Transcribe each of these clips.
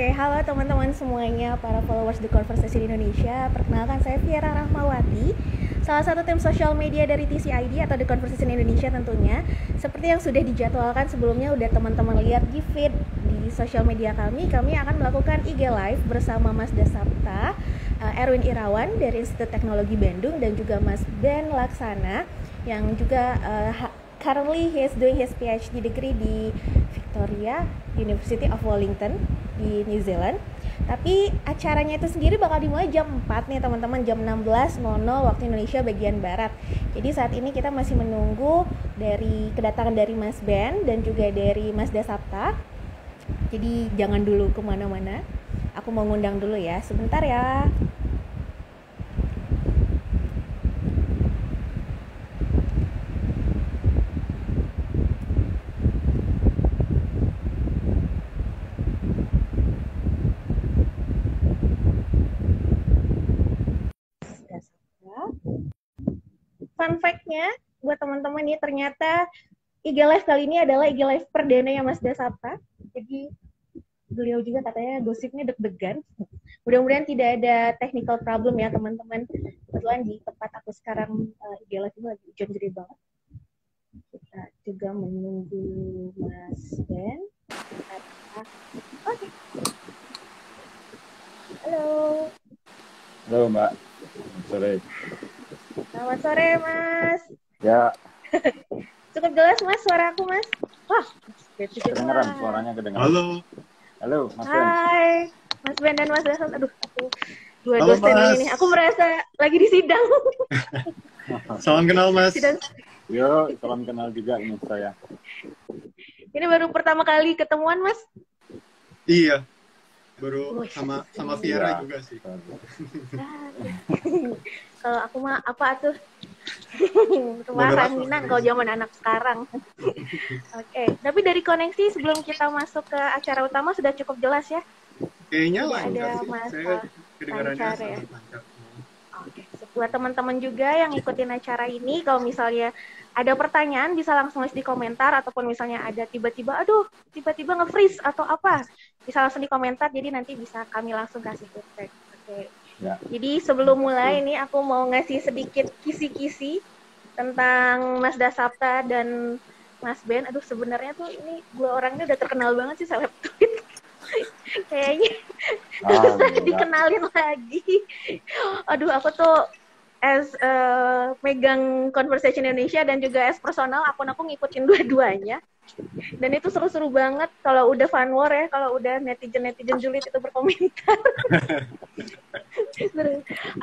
Oke, halo teman-teman semuanya para followers The Conversation Indonesia. Perkenalkan saya Fiera Rahmawati, salah satu tim social media dari TCID atau The Conversation Indonesia tentunya. Seperti yang sudah dijadwalkan sebelumnya, udah teman-teman lihat di feed di social media kami akan melakukan IG Live bersama Mas Dasapta Erwin Irawan dari Institut Teknologi Bandung dan juga Mas Ben Laksana yang juga currently he is doing his PhD degree di Victoria University of Wellington di New Zealand. Tapi acaranya itu sendiri bakal dimulai jam 4 nih teman-teman, jam 16.00 waktu Indonesia bagian Barat. Jadi saat ini kita masih menunggu dari kedatangan dari Mas Ben dan juga dari Mas Dasapta. Jadi jangan dulu kemana-mana, aku mau ngundang dulu ya, sebentar ya. Fun fact-nya buat teman-teman nih, ternyata IG Live kali ini adalah IG Live perdana ya Mas Dasapta. Jadi beliau juga katanya gosipnya deg-degan. Mudah-mudahan tidak ada technical problem ya teman-teman. Kebetulan di tempat aku sekarang IG Live itu lagi hujan gede banget. Kita juga menunggu Mas Ben. Oke. Halo. Halo Mbak. Sore. Selamat sore, Mas. Ya. Cukup jelas, Mas, suara aku, Mas. Wah, kedengeran suaranya, kedengeran. Halo. Halo, Mas Ben. Hai, Mas Ben dan Mas Dasapta. Aduh, aku dua dosen ini. Aku merasa lagi di sidang. Salam kenal, Mas. Sidang. Yo, salam kenal juga ini saya. Ini baru pertama kali ketemuan, Mas? Iya. Baru sama Fiera juga sih. Kalau aku mah apa tuh? Kemarin Minang kalau zaman anak sekarang. Oke, tapi dari koneksi sebelum kita masuk ke acara utama sudah cukup jelas ya? Kayaknya lancar sih. Saya kedengarannya sangat lancar. Oke, buat teman-teman juga yang ngikutin acara ini, kalau misalnya ada pertanyaan bisa langsung tulis di komentar, ataupun misalnya ada tiba-tiba nge-freeze atau apa, bisa langsung di komentar, jadi nanti bisa kami langsung kasih feedback. Oke. Ya. Jadi sebelum mulai ini aku mau ngasih sedikit kisi-kisi tentang Mas Dasapta dan Mas Ben. Aduh, sebenarnya tuh ini dua orangnya udah terkenal banget sih seleb tweet. Kayaknya susah dikenalin lagi. Aduh, aku tuh as megang Conversation Indonesia dan juga as personal, aku ngikutin dua-duanya. Dan itu seru-seru banget kalau udah fan war ya, kalau udah netizen julid itu berkomentar.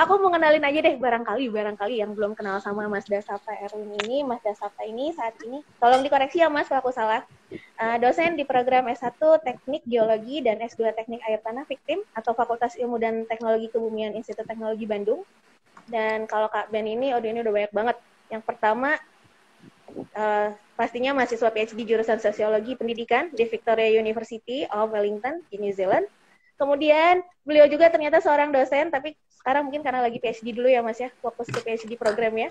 Aku mau kenalin aja deh, barangkali yang belum kenal sama Mas Dasapta Erwin ini. Mas Dasapta ini saat ini, tolong dikoreksi ya Mas kalau aku salah, dosen di program S1 Teknik Geologi dan S2 Teknik Air Tanah Fiktim atau Fakultas Ilmu dan Teknologi Kebumian Institut Teknologi Bandung. Dan kalau Kak Ben ini, ini udah banyak banget. Yang pertama, pastinya mahasiswa PhD jurusan Sosiologi Pendidikan di Victoria University of Wellington di New Zealand. Kemudian beliau juga ternyata seorang dosen, tapi sekarang mungkin karena lagi PhD dulu ya Mas ya, fokus ke PhD program ya,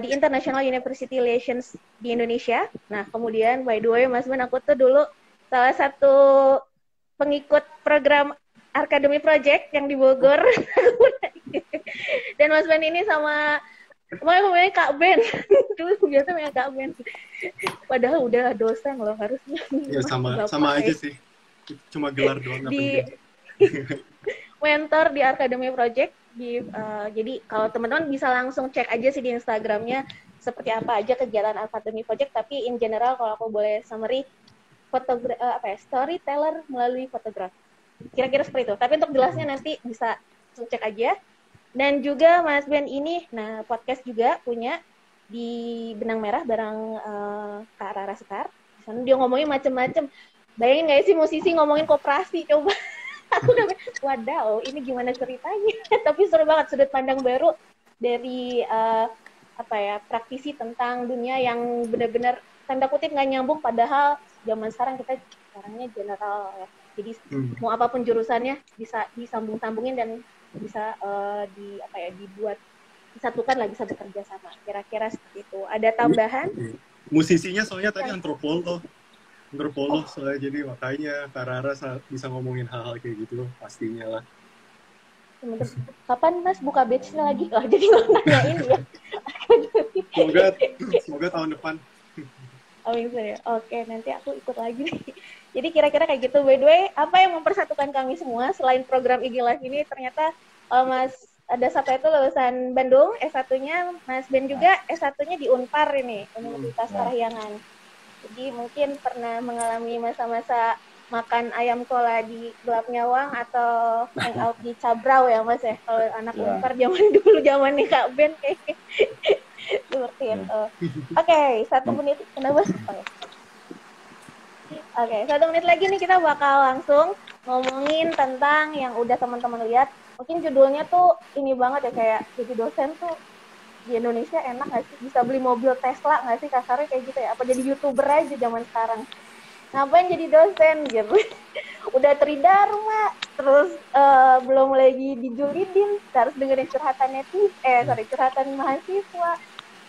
di International University Relations di Indonesia. Nah, kemudian by the way Mas Ben, aku tuh dulu salah satu pengikut program Arkademy Project yang di Bogor. Dan Mas Ben ini sama namanya Kak Ben. Dulu biasa namanya Kak Ben. Padahal udah dosen loh harusnya. Ya sama aja sih. Cuma gelar doang di mentor di Arkademy Project di jadi kalau teman-teman bisa langsung cek aja sih di Instagramnya seperti apa aja kegiatan Arkademy Project, tapi in general kalau aku boleh summary storyteller melalui fotografi. Kira-kira seperti itu. Tapi untuk jelasnya nanti bisa cek aja. Dan juga Mas Ben ini, nah podcast juga punya di Benang Merah bareng Kak Rara Sekar. Di sana dia ngomongin macem-macem. Bayangin nggak sih musisi ngomongin koperasi, coba. Aku udah, wadaw, ini gimana ceritanya? Tapi seru banget, sudut pandang baru dari praktisi tentang dunia yang benar-benar tanda kutip nggak nyambung. Padahal zaman sekarang kita orangnya general ya. Jadi mau apapun jurusannya bisa disambung-sambungin dan bisa dibuat disatukan lah, bisa bekerja sama. Kira-kira seperti itu. Ada tambahan? Musisinya soalnya tadi antropolog. Terpolos lah, jadi makanya Kak Rara bisa ngomongin hal-hal kayak gitu pastinya lah. Kapan Mas buka batch-nya lagi? Oh, jadi nggak nanyain ya. Semoga tahun depan. Amin, serius. Oke, nanti aku ikut lagi nih. Jadi kira-kira kayak gitu. By the way, apa yang mempersatukan kami semua selain program IG Live ini? Ternyata Mas Dasapta itu lulusan Bandung, S1-nya Mas Ben juga S1-nya di Unpar ini, Universitas Parahyangan. Jadi mungkin pernah mengalami masa-masa makan ayam kola di gelap nyawang atau hangout di Cabrau ya Mas ya, kalau anak Unpar zaman dulu, zaman nih Kak Ben kayak seperti itu. Oke, 1 menit kenapa? Oke, 1 menit lagi nih kita bakal langsung ngomongin tentang yang udah teman-teman lihat. Mungkin judulnya tuh ini banget ya, kayak jadi dosen tuh di Indonesia enak nggak sih, bisa beli mobil Tesla nggak sih, kasarnya kayak gitu ya, apa jadi YouTuber aja zaman sekarang, ngapain jadi dosen gitu. Udah tridharma terus belum lagi dijulidin, harus dengerin curhatan mahasiswa,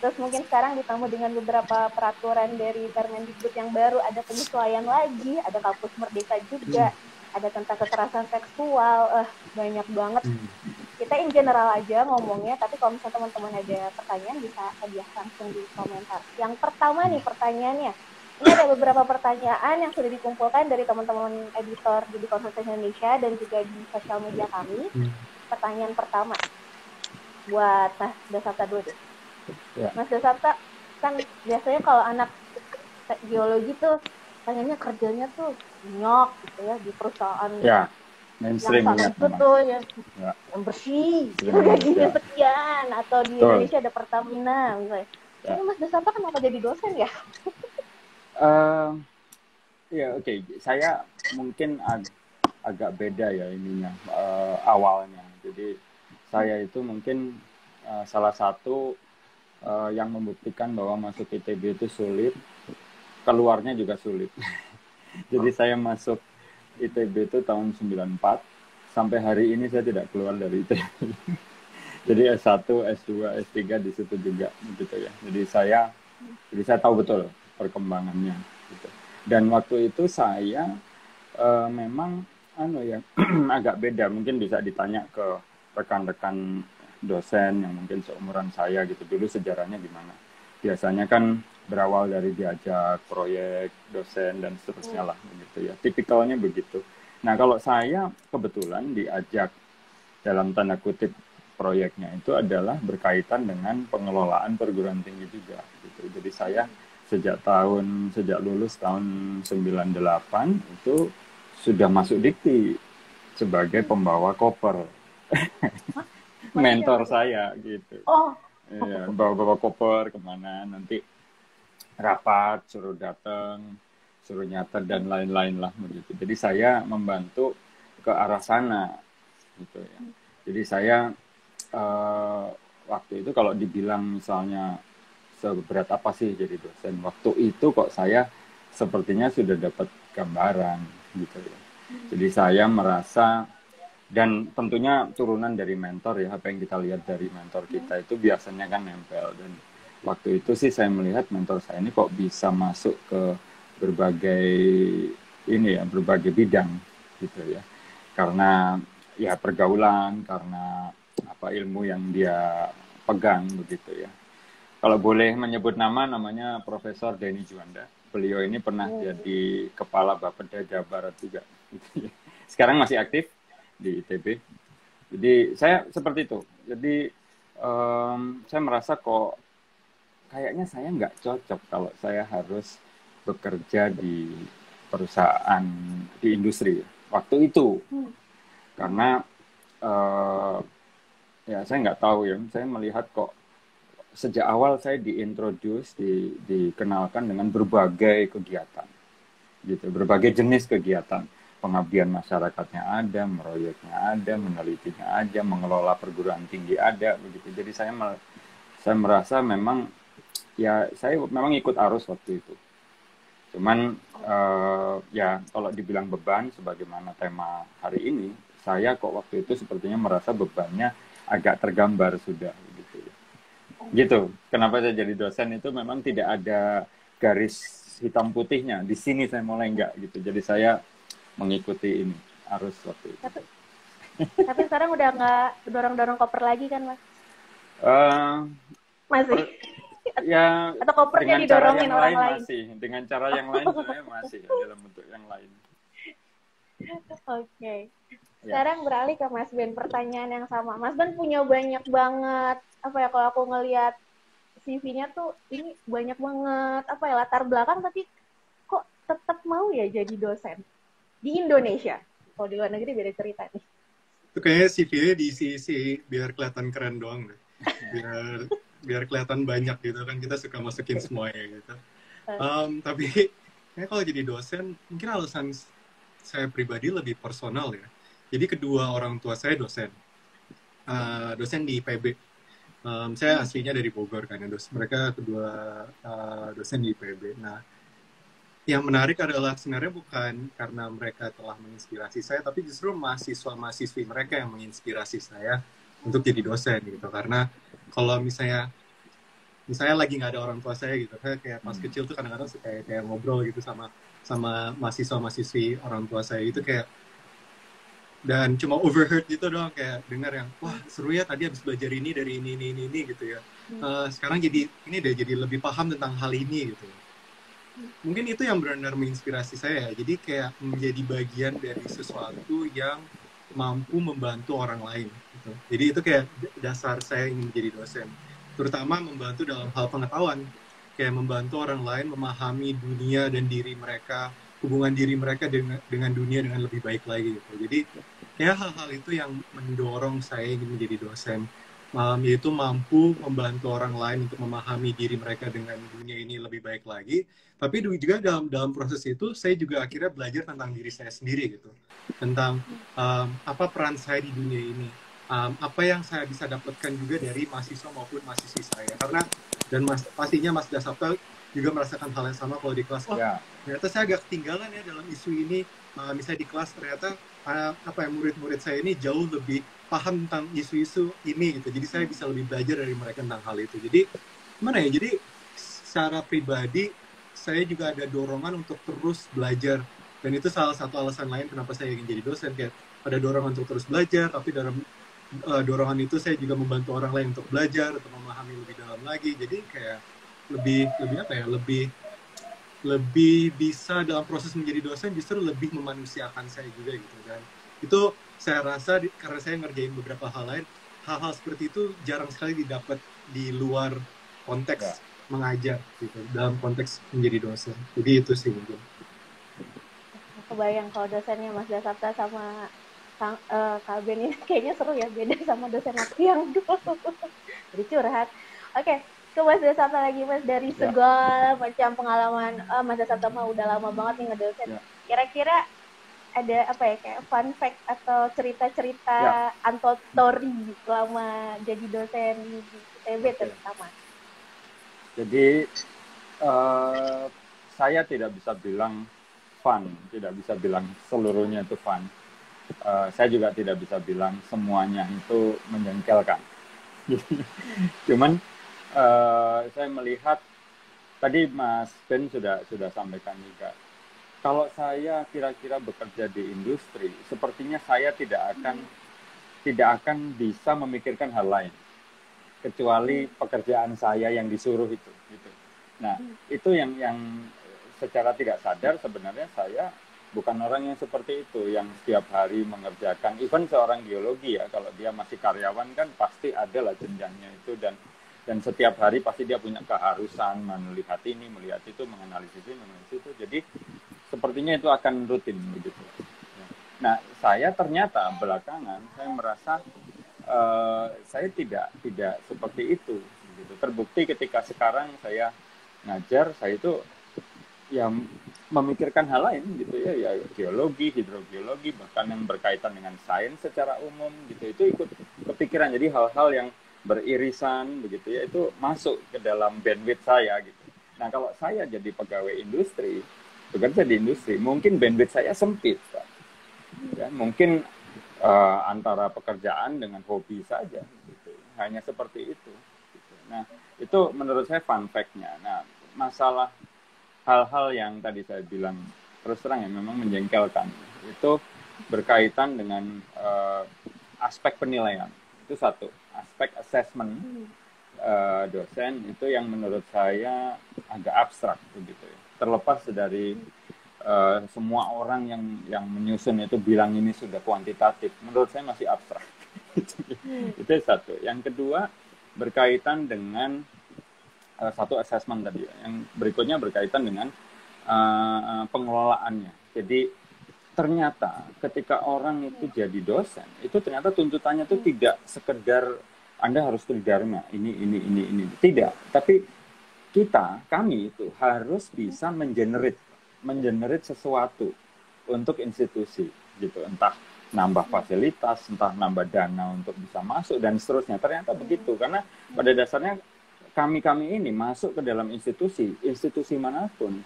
terus mungkin sekarang ditambah dengan beberapa peraturan dari Permendikbud yang baru, ada penyesuaian lagi, ada kampus merdeka juga, ada tentang kekerasan seksual, banyak banget. Kita in general aja ngomongnya, tapi kalau misalnya teman-teman ada pertanyaan bisa langsung di komentar. Yang pertama nih pertanyaannya, ini ada beberapa pertanyaan yang sudah dikumpulkan dari teman-teman editor di The Conversation Indonesia dan juga di sosial media kami. Pertanyaan pertama buat Mas Dasapta dulu deh. Mas Dasapta, kan biasanya kalau anak geologi tuh pengennya kerjanya tuh nyok gitu ya, di perusahaan mainstream yang betul ya, yang bersih, gajinya sekian, atau di Indonesia ada Pertamina misalnya. Ini Mas Dasapta kenapa jadi dosen ya? Oke. Saya mungkin agak beda ya ininya, awalnya. Jadi saya itu mungkin salah satu yang membuktikan bahwa masuk ITB itu sulit, keluarnya juga sulit. Jadi saya masuk ITB itu tahun 94, sampai hari ini saya tidak keluar dari ITB. Jadi S1, S2, S3 di situ juga gitu ya. Jadi saya tahu betul perkembangannya gitu. Dan waktu itu saya memang agak beda, mungkin bisa ditanya ke rekan-rekan dosen yang mungkin seumuran saya gitu. Dulu sejarahnya gimana? Biasanya kan berawal dari diajak proyek, dosen dan seterusnya lah gitu ya. Tipikalnya begitu. Nah, kalau saya kebetulan diajak dalam tanda kutip proyeknya itu adalah berkaitan dengan pengelolaan perguruan tinggi juga gitu. Jadi saya sejak lulus tahun 98 itu sudah masuk Dikti sebagai pembawa koper. Mentor saya gitu. Iya, bawa koper kemana, nanti rapat, suruh datang, suruh nyater dan lain-lain lah begitu. Jadi saya membantu ke arah sana gitu ya. Jadi saya waktu itu kalau dibilang misalnya seberat apa sih jadi dosen? Waktu itu kok saya sepertinya sudah dapat gambaran gitu ya. Jadi saya merasa, dan tentunya turunan dari mentor ya, apa yang kita lihat dari mentor kita itu biasanya kan nempel. Dan waktu itu sih saya melihat mentor saya ini kok bisa masuk ke berbagai bidang gitu ya. Karena ya pergaulan, karena apa ilmu yang dia pegang begitu ya. Kalau boleh menyebut namanya Profesor Denny Juwanda. Beliau ini pernah jadi Kepala Bapeda Jawa Barat juga. Sekarang masih aktif di ITB. Jadi saya seperti itu. Jadi saya merasa kok kayaknya saya nggak cocok kalau saya harus bekerja di perusahaan, di industri. Waktu itu. Karena saya nggak tahu ya. Saya melihat kok sejak awal saya dikenalkan dengan berbagai kegiatan, gitu, berbagai jenis kegiatan, pengabdian masyarakatnya ada, meroyeknya ada, menelitinya ada, mengelola perguruan tinggi ada, begitu. Jadi saya merasa memang ya saya memang ikut arus waktu itu. Cuman kalau dibilang beban, sebagaimana tema hari ini, saya kok waktu itu sepertinya merasa bebannya agak tergambar sudah. Gitu, kenapa saya jadi dosen itu memang tidak ada garis garis hitam putihnya. Di sini saya mulai enggak gitu. Jadi saya mengikuti ini arus waktu itu. Tapi sekarang udah nggak dorong-dorong koper lagi kan, Mas? Masih? Ya, atau kopernya didorongin orang lain? Masih. Dengan cara yang lain saya masih ya, dalam bentuk yang lain. Oke. Sekarang beralih ke Mas Ben, pertanyaan yang sama. Mas Ben punya banyak banget, apa ya, kalau aku ngelihat CV-nya tuh ini banyak banget, apa ya, latar belakang, tapi kok tetap mau ya jadi dosen di Indonesia? Kalau di luar negeri beda cerita nih. Itu kayaknya CV-nya diisi-isi biar kelihatan keren doang deh. Biar kelihatan banyak gitu kan, kita suka masukin semuanya gitu. Tapi kayaknya kalau jadi dosen, mungkin alasan saya pribadi lebih personal ya. Jadi kedua orang tua saya dosen, dosen di IPB. Saya aslinya dari Bogor kan, mereka kedua dosen di IPB. Nah, yang menarik adalah sebenarnya bukan karena mereka telah menginspirasi saya, tapi justru mahasiswa-mahasiswi mereka yang menginspirasi saya untuk jadi dosen gitu. Karena kalau misalnya lagi nggak ada orang tua saya gitu, kayak pas kecil tuh kadang-kadang kayak ngobrol gitu sama mahasiswa-mahasiswi orang tua saya itu kayak. Dan cuma overheard gitu doang, kayak dengar yang, wah seru ya tadi habis belajar ini dari ini gitu ya. Sekarang jadi, ini udah jadi lebih paham tentang hal ini gitu. Mungkin itu yang benar-benar menginspirasi saya. Jadi kayak menjadi bagian dari sesuatu yang mampu membantu orang lain gitu. Jadi itu kayak dasar saya ingin menjadi dosen. Terutama membantu dalam hal pengetahuan. Kayak membantu orang lain memahami dunia dan diri mereka, hubungan diri mereka dengan dunia dengan lebih baik lagi gitu. Jadi ya hal-hal itu yang mendorong saya ingin menjadi dosen, yaitu mampu membantu orang lain untuk memahami diri mereka dengan dunia ini lebih baik lagi. Tapi juga dalam proses itu saya juga akhirnya belajar tentang diri saya sendiri gitu, tentang apa peran saya di dunia ini, apa yang saya bisa dapatkan juga dari mahasiswa maupun mahasiswi saya. Karena pastinya Mas Dasapta juga merasakan hal yang sama kalau di kelas. Ternyata saya agak ketinggalan ya dalam isu ini. Misalnya di kelas ternyata murid-murid saya ini jauh lebih paham tentang isu-isu ini gitu. Jadi saya bisa lebih belajar dari mereka tentang hal itu. Jadi gimana ya? Jadi secara pribadi saya juga ada dorongan untuk terus belajar. Dan itu salah satu alasan lain kenapa saya ingin jadi dosen, kayak ada dorongan untuk terus belajar, tapi dalam dorongan itu saya juga membantu orang lain untuk belajar atau memahami lebih dalam lagi. Jadi kayak lebih bisa dalam proses menjadi dosen justru lebih memanusiakan saya juga gitu. Dan itu saya rasa karena saya ngerjain beberapa hal lain, hal-hal seperti itu jarang sekali didapat di luar konteks mengajar gitu, dalam konteks menjadi dosen. Jadi itu sih mungkin. Kebayang kalau dosennya Mas Dasapta sama Kak Ben ini kayaknya seru ya, beda sama dosen aku yang dulu. Jadi curhat. Oke. Ke Mas Dasapta lagi, Mas, dari segala macam pengalaman. Mas Dasapta mah udah lama banget nih ngedosen. Kira-kira ada apa ya, kayak fun fact atau cerita-cerita untold story selama jadi dosen di ITB terutama? Jadi saya tidak bisa bilang fun, tidak bisa bilang seluruhnya itu fun. Saya juga tidak bisa bilang semuanya itu menjengkelkan. Cuman saya melihat tadi Mas Ben sudah sampaikan juga, kalau saya kira-kira bekerja di industri, sepertinya saya tidak akan bisa memikirkan hal lain kecuali pekerjaan saya yang disuruh itu. Gitu. Nah, itu yang secara tidak sadar sebenarnya saya bukan orang yang seperti itu, yang setiap hari mengerjakan. Even seorang geologi ya, kalau dia masih karyawan kan pasti ada lah jenjangnya itu, dan setiap hari pasti dia punya keharusan melihat ini, melihat itu, menganalisis ini, menganalisis itu. Jadi sepertinya itu akan rutin begitu. Nah, saya ternyata belakangan saya merasa saya tidak seperti itu. Gitu. Terbukti ketika sekarang saya ngajar, saya itu ya memikirkan hal lain gitu ya, geologi, hidrogeologi, bahkan yang berkaitan dengan sains secara umum gitu, itu ikut kepikiran. Jadi hal-hal yang beririsan begitu ya, itu masuk ke dalam bandwidth saya gitu. Nah, kalau saya jadi pegawai industri, bekerja di industri, mungkin bandwidth saya sempit Pak. Ya, mungkin antara pekerjaan dengan hobi saja gitu. Hanya seperti itu gitu. Nah, itu menurut saya fun fact-nya. Nah, masalah hal-hal yang tadi saya bilang terus terang ya memang menjengkelkan itu berkaitan dengan aspek penilaian. Itu satu, aspek assessment dosen itu yang menurut saya agak abstrak begitu ya. Terlepas dari semua orang yang menyusun itu bilang ini sudah kuantitatif, menurut saya masih abstrak. Itu satu. Yang kedua berkaitan dengan satu assessment tadi. Yang berikutnya berkaitan dengan pengelolaannya. Jadi ternyata ketika orang itu jadi dosen, itu ternyata tuntutannya itu tidak sekedar Anda harus tridharma ini. Tidak, tapi kami itu harus bisa mengenerate sesuatu untuk institusi gitu, entah nambah fasilitas, entah nambah dana untuk bisa masuk dan seterusnya. Ternyata begitu, karena pada dasarnya kami ini masuk ke dalam institusi manapun,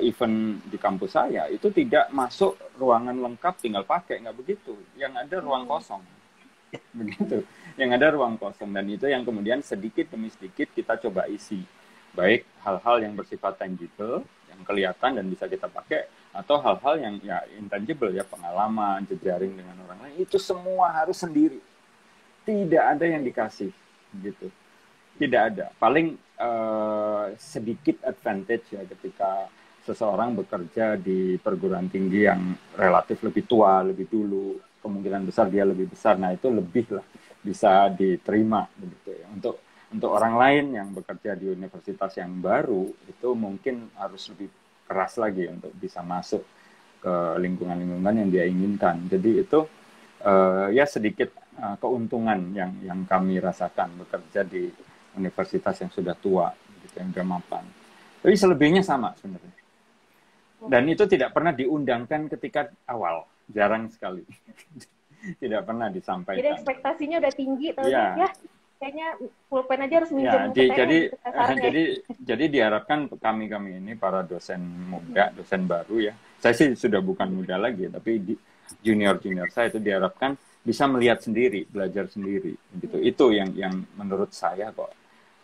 even di kampus saya itu tidak masuk ruangan lengkap tinggal pakai, nggak begitu. Yang ada ruang kosong begitu, yang ada ruang kosong, dan itu yang kemudian sedikit demi sedikit kita coba isi, baik hal-hal yang bersifat tangible yang kelihatan dan bisa kita pakai, atau hal-hal yang ya intangible ya, pengalaman, jejaring dengan orang lain, itu semua harus sendiri, tidak ada yang dikasih gitu, tidak ada. Paling sedikit advantage ya ketika seseorang bekerja di perguruan tinggi yang relatif lebih tua, lebih dulu, kemungkinan besar dia lebih besar, nah itu lebih lah bisa diterima gitu ya. Untuk orang lain yang bekerja di universitas yang baru, itu mungkin harus lebih keras lagi untuk bisa masuk ke lingkungan-lingkungan yang dia inginkan. Jadi itu ya sedikit keuntungan yang kami rasakan bekerja di universitas yang sudah tua, gitu, yang sudah mapan. Tapi selebihnya sama sebenarnya. Dan itu tidak pernah diundangkan ketika awal, jarang sekali. Tidak pernah disampaikan. Jadi ekspektasinya udah tinggi, tapi ya kayaknya pulpen aja harus minjem ya, jadi diharapkan kami ini para dosen muda, dosen baru ya. Saya sih sudah bukan muda lagi, tapi junior saya itu diharapkan bisa melihat sendiri, belajar sendiri gitu. Itu yang menurut saya kok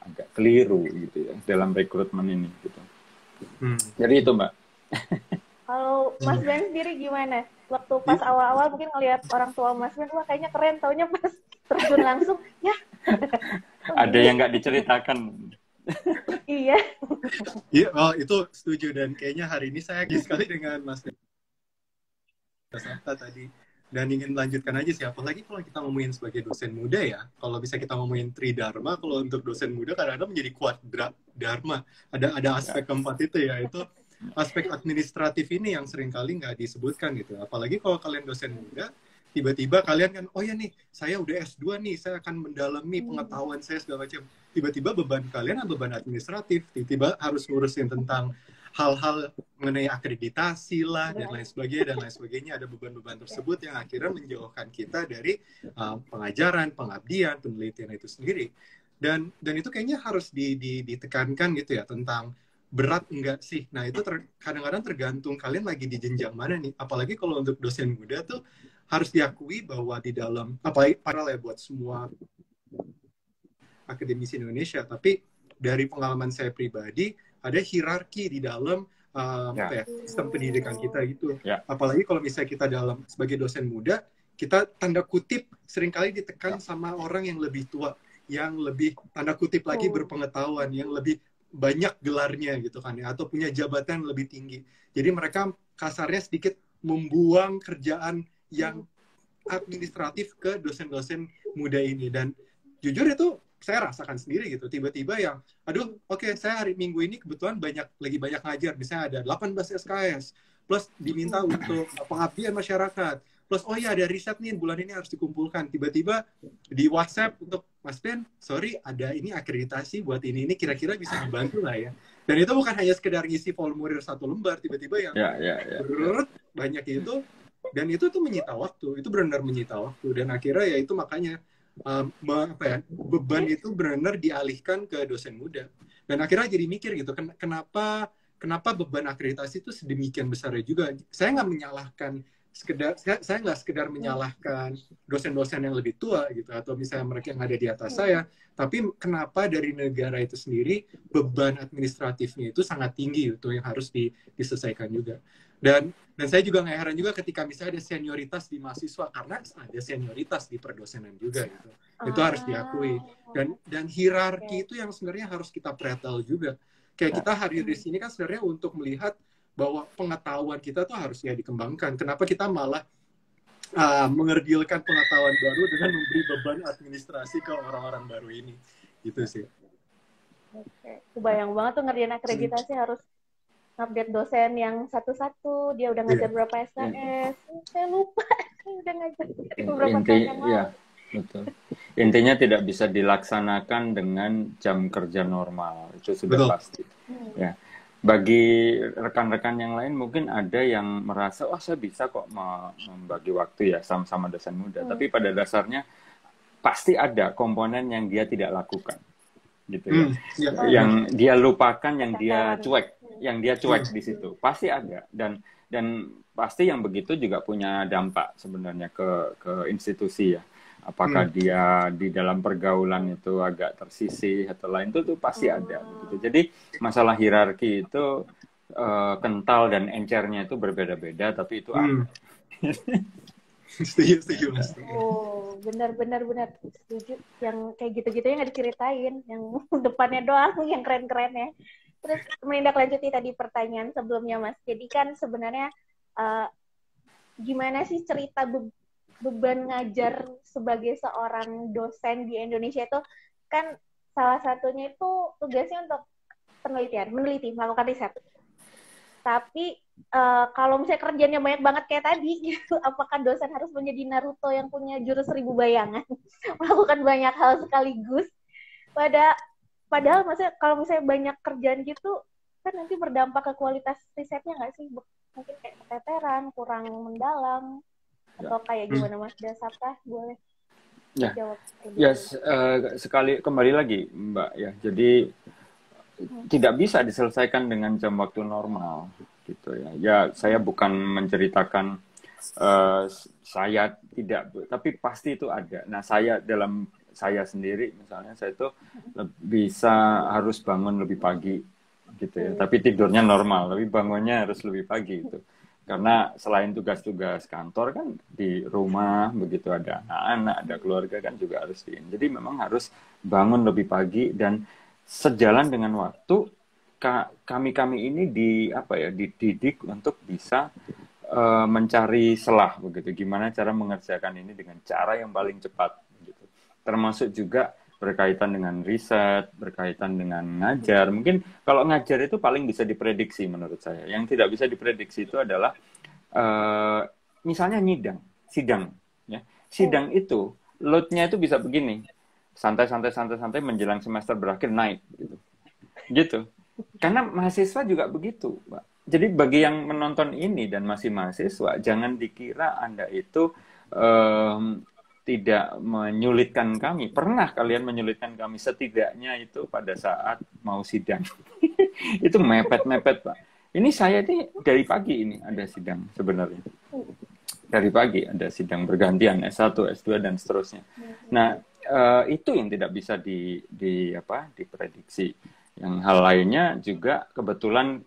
agak keliru gitu ya dalam rekrutmen ini gitu. Jadi itu, Mbak. Kalau Mas Ben sendiri gimana? Waktu pas awal-awal mungkin ngelihat orang tua Mas Ben, wah kayaknya keren, taunya pas terjun langsung, ya. Ada yang nggak diceritakan. Iya. Iya, oh itu setuju, dan kayaknya hari ini saya agak sekali dengan Mas Dasapta tadi. Dan ingin melanjutkan aja sih, apalagi kalau kita ngomongin sebagai dosen muda ya, kalau bisa kita ngomongin tridharma, kalau untuk dosen muda kadang-kadang menjadi kuadradharma. Ada aspek keempat itu ya, itu aspek administratif ini yang seringkali nggak disebutkan gitu. Apalagi kalau kalian dosen muda, tiba-tiba kalian kan, oh ya nih, saya udah S2 nih, saya akan mendalami pengetahuan saya segala macam. Tiba-tiba beban kalian beban administratif, tiba-tiba harus ngurusin tentang hal-hal mengenai akreditasi lah, dan lain sebagainya. Ada beban-beban tersebut yang akhirnya menjauhkan kita dari pengajaran, pengabdian, penelitian itu sendiri. Dan itu kayaknya harus ditekankan gitu ya, tentang berat enggak sih? Nah, itu kadang-kadang tergantung kalian lagi di jenjang mana nih. Apalagi kalau untuk dosen muda tuh harus diakui bahwa di dalam, apalagi paralel buat semua akademisi Indonesia, tapi dari pengalaman saya pribadi, ada hierarki di dalam sistem pendidikan kita gitu. Yeah. Apalagi kalau misalnya kita dalam sebagai dosen muda, kita tanda kutip seringkali ditekan sama orang yang lebih tua, yang lebih tanda kutip lagi berpengetahuan, yang lebih banyak gelarnya gitu kan ya, atau punya jabatan lebih tinggi. Jadi mereka kasarnya sedikit membuang kerjaan yang administratif ke dosen-dosen muda ini, dan jujur itu saya rasakan sendiri gitu. Tiba-tiba yang aduh, oke, saya hari Minggu ini kebetulan lagi banyak ngajar, misalnya ada 18 SKS plus diminta untuk pengabdian masyarakat, plus oh iya ada riset nih bulan ini harus dikumpulkan. Tiba-tiba di WhatsApp untuk Mas Ben, sorry ada ini akreditasi buat ini kira-kira bisa membantu lah ya. Dan itu bukan hanya sekedar ngisi formulir satu lembar, tiba-tiba yang banyak itu, dan itu tuh menyita waktu, itu benar-benar menyita waktu. Dan akhirnya ya itu makanya beban itu benar-benar dialihkan ke dosen muda. Dan akhirnya jadi mikir gitu, kenapa beban akreditasi itu sedemikian besarnya juga. Saya nggak menyalahkan saya nggak sekedar menyalahkan dosen-dosen yang lebih tua gitu, atau misalnya mereka yang ada di atas saya, tapi kenapa dari negara itu sendiri beban administratifnya itu sangat tinggi itu yang harus diselesaikan juga. Dan saya juga nggak heran juga ketika misalnya ada senioritas di mahasiswa, karena ada senioritas di perdosenan juga gitu. Itu harus diakui. Dan hierarki itu yang sebenarnya harus kita pretel juga. Kayak kita hadir di sini kan sebenarnya untuk melihat bahwa pengetahuan kita tuh harusnya dikembangkan. Kenapa kita malah mengerdilkan pengetahuan baru dengan memberi beban administrasi ke orang-orang baru ini, gitu sih. Oke, kebayang banget tuh ngerjain akreditasi harus update dosen yang satu-satu. Dia udah ngajar berapa SKS? Saya lupa. Udah ngajar beberapa tahun. Iya, betul. Intinya tidak bisa dilaksanakan dengan jam kerja normal, itu sudah pasti. Ya. Bagi rekan-rekan yang lain mungkin ada yang merasa, oh saya bisa kok membagi waktu ya sama-sama dosen muda. Tapi pada dasarnya pasti ada komponen yang dia tidak lakukan, gitu ya. Yang dia lupakan, yang dia cuek, di situ pasti ada. Dan pasti yang begitu juga punya dampak sebenarnya ke institusi ya. Apakah dia di dalam pergaulan itu agak tersisih atau lain, itu tuh pasti ada. Gitu. Jadi masalah hierarki itu kental dan encernya itu berbeda-beda, tapi itu ada. Setuju. Oh, benar. Setuju. Yang kayak gitu-gitu yang nggak diceritain, yang depannya doang, yang keren-keren ya. Terus menindaklanjuti tadi pertanyaan sebelumnya, Mas. Jadi kan sebenarnya gimana sih cerita beban ngajar sebagai seorang dosen di Indonesia itu kan salah satunya itu tugasnya untuk meneliti, melakukan riset. Tapi kalau misalnya kerjanya banyak banget kayak tadi, gitu, apakah dosen harus menjadi Naruto yang punya jurus 1000 bayangan, melakukan banyak hal sekaligus? Padahal maksudnya kalau misalnya banyak kerjaan gitu, kan nanti berdampak ke kualitas risetnya nggak sih? Mungkin kayak keteteran, kurang mendalam. Atau kayak gimana Mas Dasapta, boleh jawab? Sekali kembali lagi Mbak ya. Jadi tidak bisa diselesaikan dengan jam waktu normal gitu ya. Ya saya bukan menceritakan saya tidak, tapi pasti itu ada. Nah saya sendiri misalnya saya itu bisa harus bangun lebih pagi gitu ya. Tapi tidurnya normal, tapi bangunnya harus lebih pagi itu. Karena selain tugas-tugas kantor kan di rumah begitu ada anak-anak, ada keluarga kan juga harus jadi memang harus bangun lebih pagi dan sejalan dengan waktu kami ini dididik untuk bisa mencari selah begitu. Gimana cara mengerjakan ini dengan cara yang paling cepat gitu. Termasuk juga berkaitan dengan riset, berkaitan dengan ngajar. Mungkin kalau ngajar itu paling bisa diprediksi menurut saya. Yang tidak bisa diprediksi itu adalah misalnya sidang. Ya. Sidang itu loadnya itu bisa begini, santai menjelang semester berakhir naik gitu. Karena mahasiswa juga begitu, Pak. Jadi bagi yang menonton ini dan masih mahasiswa, jangan dikira Anda itu tidak menyulitkan kami. Pernah kalian menyulitkan kami setidaknya itu pada saat mau sidang. Itu mepet, Pak. Ini saya ini dari pagi ini ada sidang sebenarnya. Dari pagi ada sidang bergantian S1, S2 dan seterusnya. Nah, itu yang tidak bisa diprediksi. Yang hal lainnya juga kebetulan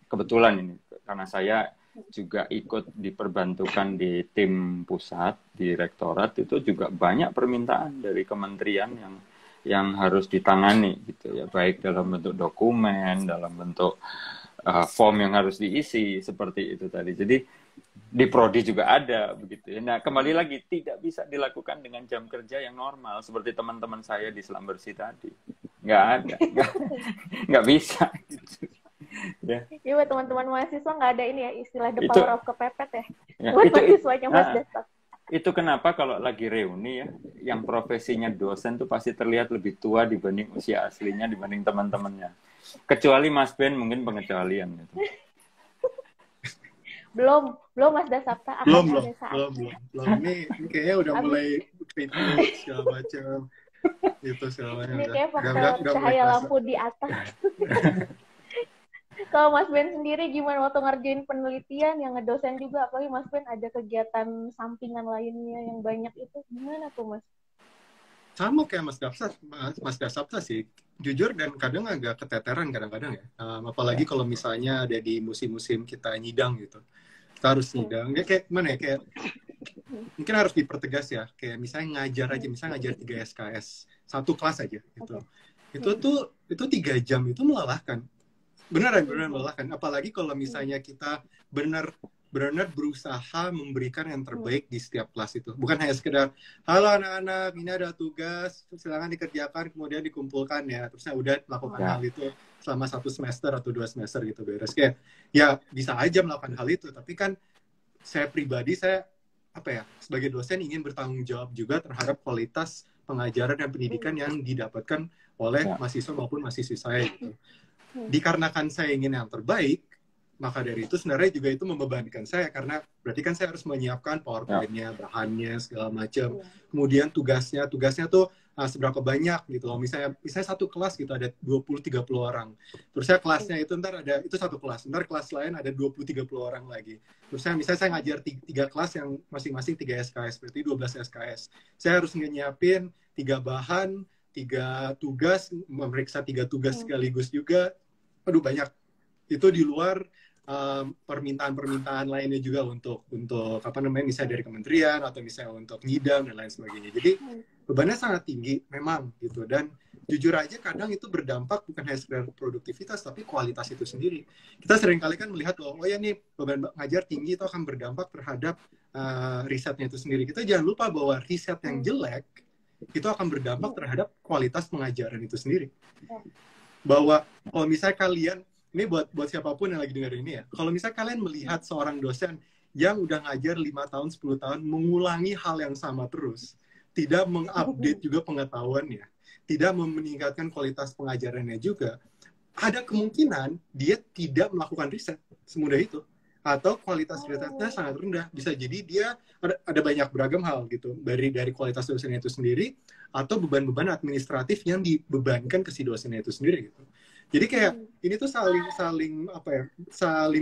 ini karena saya juga ikut diperbantukan di tim pusat, di rektorat, itu juga banyak permintaan dari kementerian yang harus ditangani gitu ya, baik dalam bentuk dokumen, dalam bentuk form yang harus diisi seperti itu tadi. Jadi di prodi juga ada begitu ya. Nah, kembali lagi tidak bisa dilakukan dengan jam kerja yang normal seperti teman-teman saya di Selam Bersih tadi. Nggak bisa gitu. Ya. Iya, buat teman-teman mahasiswa nggak ada ini ya istilah the power of kepepet ya. Buat mahasiswanya Mas Dasapta. Itu kenapa kalau lagi reuni ya, yang profesinya dosen tuh pasti terlihat lebih tua dibanding usia aslinya dibanding teman-temannya. Kecuali Mas Ben mungkin pengecualian gitu. Belum Mas Dasapta. Belum. Ini kayaknya udah mulai kritik segala macam. Gitu semuanya. Ini kayak faktor cahaya lampu di atas. Kalau Mas Ben sendiri gimana waktu ngerjain penelitian yang ngedosen juga, apalagi Mas Ben ada kegiatan sampingan lainnya yang banyak itu, gimana tuh Mas? Sama kayak Mas Dasapta sih, jujur dan kadang agak keteteran kadang-kadang ya. Apalagi kalau misalnya ada di musim-musim kita nyidang gitu. Kita harus nyidang, kayak gimana ya, kayak mungkin harus dipertegas ya. Kayak misalnya ngajar aja, misalnya ngajar 3 SKS, satu kelas aja gitu. Okay. Itu tuh, itu 3 jam itu melelahkan. Beneran melelahkan. Apalagi kalau misalnya kita benar-benar berusaha memberikan yang terbaik di setiap kelas itu. Bukan hanya sekedar, halo anak-anak, ini ada tugas, silakan dikerjakan, kemudian dikumpulkan ya. Terusnya udah melakukan hal itu selama 1 semester atau 2 semester gitu beres. Kayak, ya bisa aja melakukan hal itu. Tapi kan saya pribadi, saya apa ya, sebagai dosen ingin bertanggung jawab juga terhadap kualitas pengajaran dan pendidikan yang didapatkan oleh mahasiswa maupun mahasiswi saya gitu. Dikarenakan saya ingin yang terbaik, maka dari itu sebenarnya juga itu membebankan saya, karena berarti kan saya harus menyiapkan PowerPoint-nya, bahannya, segala macam. Kemudian tugasnya tuh seberapa banyak gitu loh. Misalnya satu kelas gitu ada 20-30 orang. Terus saya kelasnya itu ntar ada, itu satu kelas, ntar kelas lain ada 20-30 orang lagi. Terus saya misalnya saya ngajar 3 kelas yang masing-masing 3 SKS, berarti 12 SKS. Saya harus nyiapin 3 bahan, 3 tugas, memeriksa 3 tugas sekaligus juga. Aduh banyak. Itu di luar permintaan-permintaan lainnya juga untuk apa namanya, misalnya dari kementerian atau misalnya untuk ngidam dan lain sebagainya. Jadi bebannya sangat tinggi memang gitu, dan jujur aja kadang itu berdampak bukan hanya sekedar produktivitas tapi kualitas itu sendiri. Kita sering kali kan melihat oh ya nih beban ngajar tinggi itu akan berdampak terhadap risetnya itu sendiri. Kita jangan lupa bahwa riset yang jelek itu akan berdampak terhadap kualitas pengajaran itu sendiri. Bahwa kalau misalnya kalian, ini buat siapapun yang lagi dengar ini ya. Kalau misalnya kalian melihat seorang dosen yang udah ngajar 5 tahun, 10 tahun, mengulangi hal yang sama terus, tidak mengupdate juga pengetahuannya, tidak meningkatkan kualitas pengajarannya juga, ada kemungkinan dia tidak melakukan riset semudah itu. Atau kualitas risetnya sangat rendah. Bisa jadi dia ada banyak beragam hal gitu. Dari kualitas dosennya itu sendiri, atau beban-beban administratif yang dibebankan ke si dosennya itu sendiri gitu. Jadi kayak ini tuh saling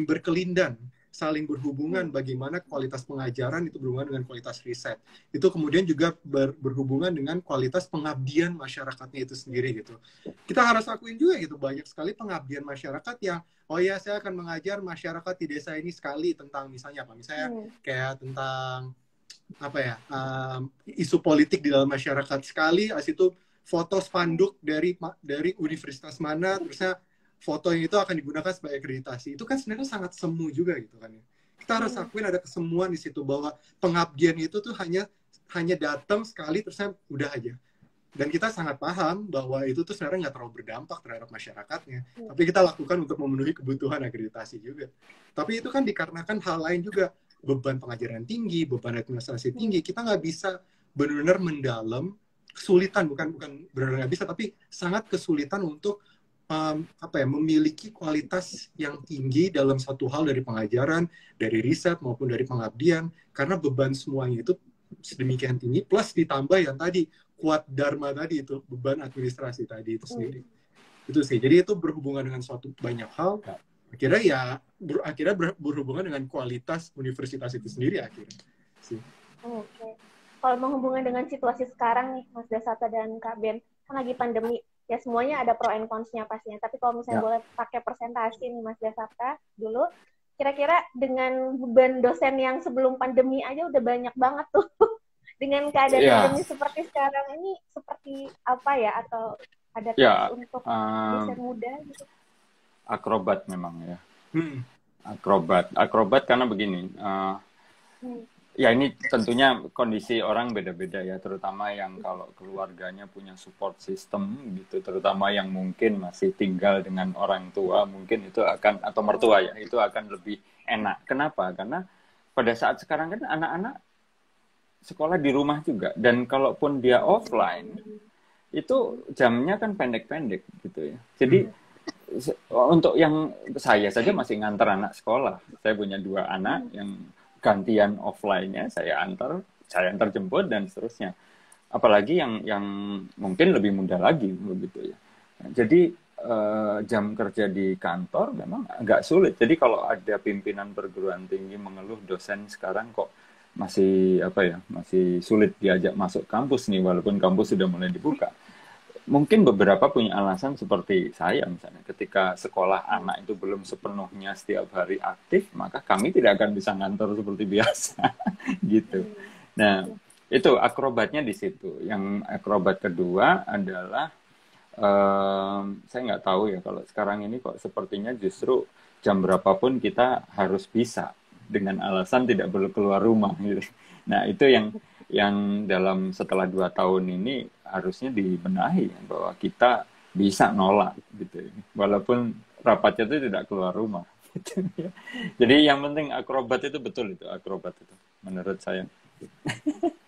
berkelindan, saling berhubungan, bagaimana kualitas pengajaran itu berhubungan dengan kualitas riset. Itu kemudian juga berhubungan dengan kualitas pengabdian masyarakatnya itu sendiri gitu. Kita harus akuin juga gitu, banyak sekali pengabdian masyarakat yang oh ya saya akan mengajar masyarakat di desa ini sekali tentang misalnya apa? Misalnya kayak tentang apa ya? Isu politik di dalam masyarakat sekali, habis itu foto spanduk dari universitas mana, terusnya foto yang itu akan digunakan sebagai akreditasi. Itu kan sebenarnya sangat semu juga gitu kan ya. Kita harus akuin ada kesemuan di situ, bahwa pengabdian itu tuh hanya datang sekali terusnya udah aja. Dan kita sangat paham bahwa itu tuh sebenarnya nggak terlalu berdampak terhadap masyarakatnya. Tapi kita lakukan untuk memenuhi kebutuhan akreditasi juga. Tapi itu kan dikarenakan hal lain juga, beban pengajaran tinggi, beban administrasi tinggi. Kita nggak bisa benar-benar mendalam, kesulitan, bukan benar-benar nggak bisa, tapi sangat kesulitan untuk memiliki kualitas yang tinggi dalam satu hal, dari pengajaran, dari riset maupun dari pengabdian, karena beban semuanya itu sedemikian tinggi, plus ditambah yang tadi kuat dharma tadi itu, beban administrasi tadi itu sendiri. Itu sih, jadi itu berhubungan dengan suatu banyak hal, akhirnya berhubungan dengan kualitas universitas itu sendiri akhirnya sih. Okay. Kalau menghubungkan dengan situasi sekarang nih, Mas Dasata dan Kak Ben, kan lagi pandemi, ya semuanya ada pro and cons-nya pastinya. Tapi kalau misalnya boleh pakai persentase nih Mas Dasata dulu, kira-kira dengan beban dosen yang sebelum pandemi aja udah banyak banget tuh. Dengan keadaan pandemi seperti sekarang ini, seperti apa ya? Atau ada tips untuk dosen muda gitu? Akrobat memang ya. Akrobat karena begini. Ya ini tentunya kondisi orang beda-beda ya, terutama yang kalau keluarganya punya support system gitu, terutama yang mungkin masih tinggal dengan orang tua, mungkin itu akan, atau mertua ya, itu akan lebih enak. Kenapa? Karena pada saat sekarang kan anak-anak sekolah di rumah juga, dan kalaupun dia offline, itu jamnya kan pendek-pendek gitu ya. Jadi untuk yang saya saja masih ngantar anak sekolah, saya punya 2 anak yang gantian offline-nya, saya antar jemput dan seterusnya. Apalagi yang mungkin lebih muda lagi begitu ya. Jadi jam kerja di kantor memang agak sulit. Jadi kalau ada pimpinan perguruan tinggi mengeluh dosen sekarang kok masih masih sulit diajak masuk kampus nih walaupun kampus sudah mulai dibuka. Mungkin beberapa punya alasan seperti saya misalnya, ketika sekolah anak itu belum sepenuhnya setiap hari aktif, maka kami tidak akan bisa ngantor seperti biasa gitu. Nah, itu akrobatnya di situ. Yang akrobat kedua adalah saya nggak tahu ya kalau sekarang ini kok sepertinya justru jam berapapun kita harus bisa dengan alasan tidak perlu keluar rumah gitu. Nah, itu yang dalam setelah 2 tahun ini harusnya dibenahi bahwa kita bisa nolak gitu walaupun rapatnya itu tidak keluar rumah gitu, ya. Jadi yang penting akrobat itu betul, itu akrobat itu menurut saya.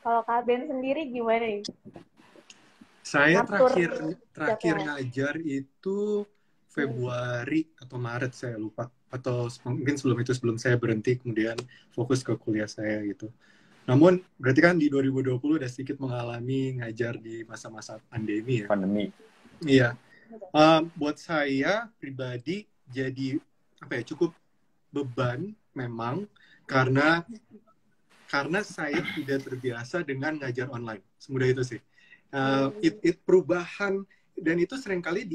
Kalau Kak Ben sendiri gimana nih? Saya terakhir ngajar itu Februari atau Maret, saya lupa, atau mungkin sebelum itu, sebelum saya berhenti kemudian fokus ke kuliah saya gitu. Namun, berarti kan di 2020 udah sedikit mengalami ngajar di masa-masa pandemi ya? Pandemi. Iya. Buat saya pribadi jadi cukup beban memang karena saya tidak terbiasa dengan ngajar online. Semudah itu sih. Perubahan, dan itu seringkali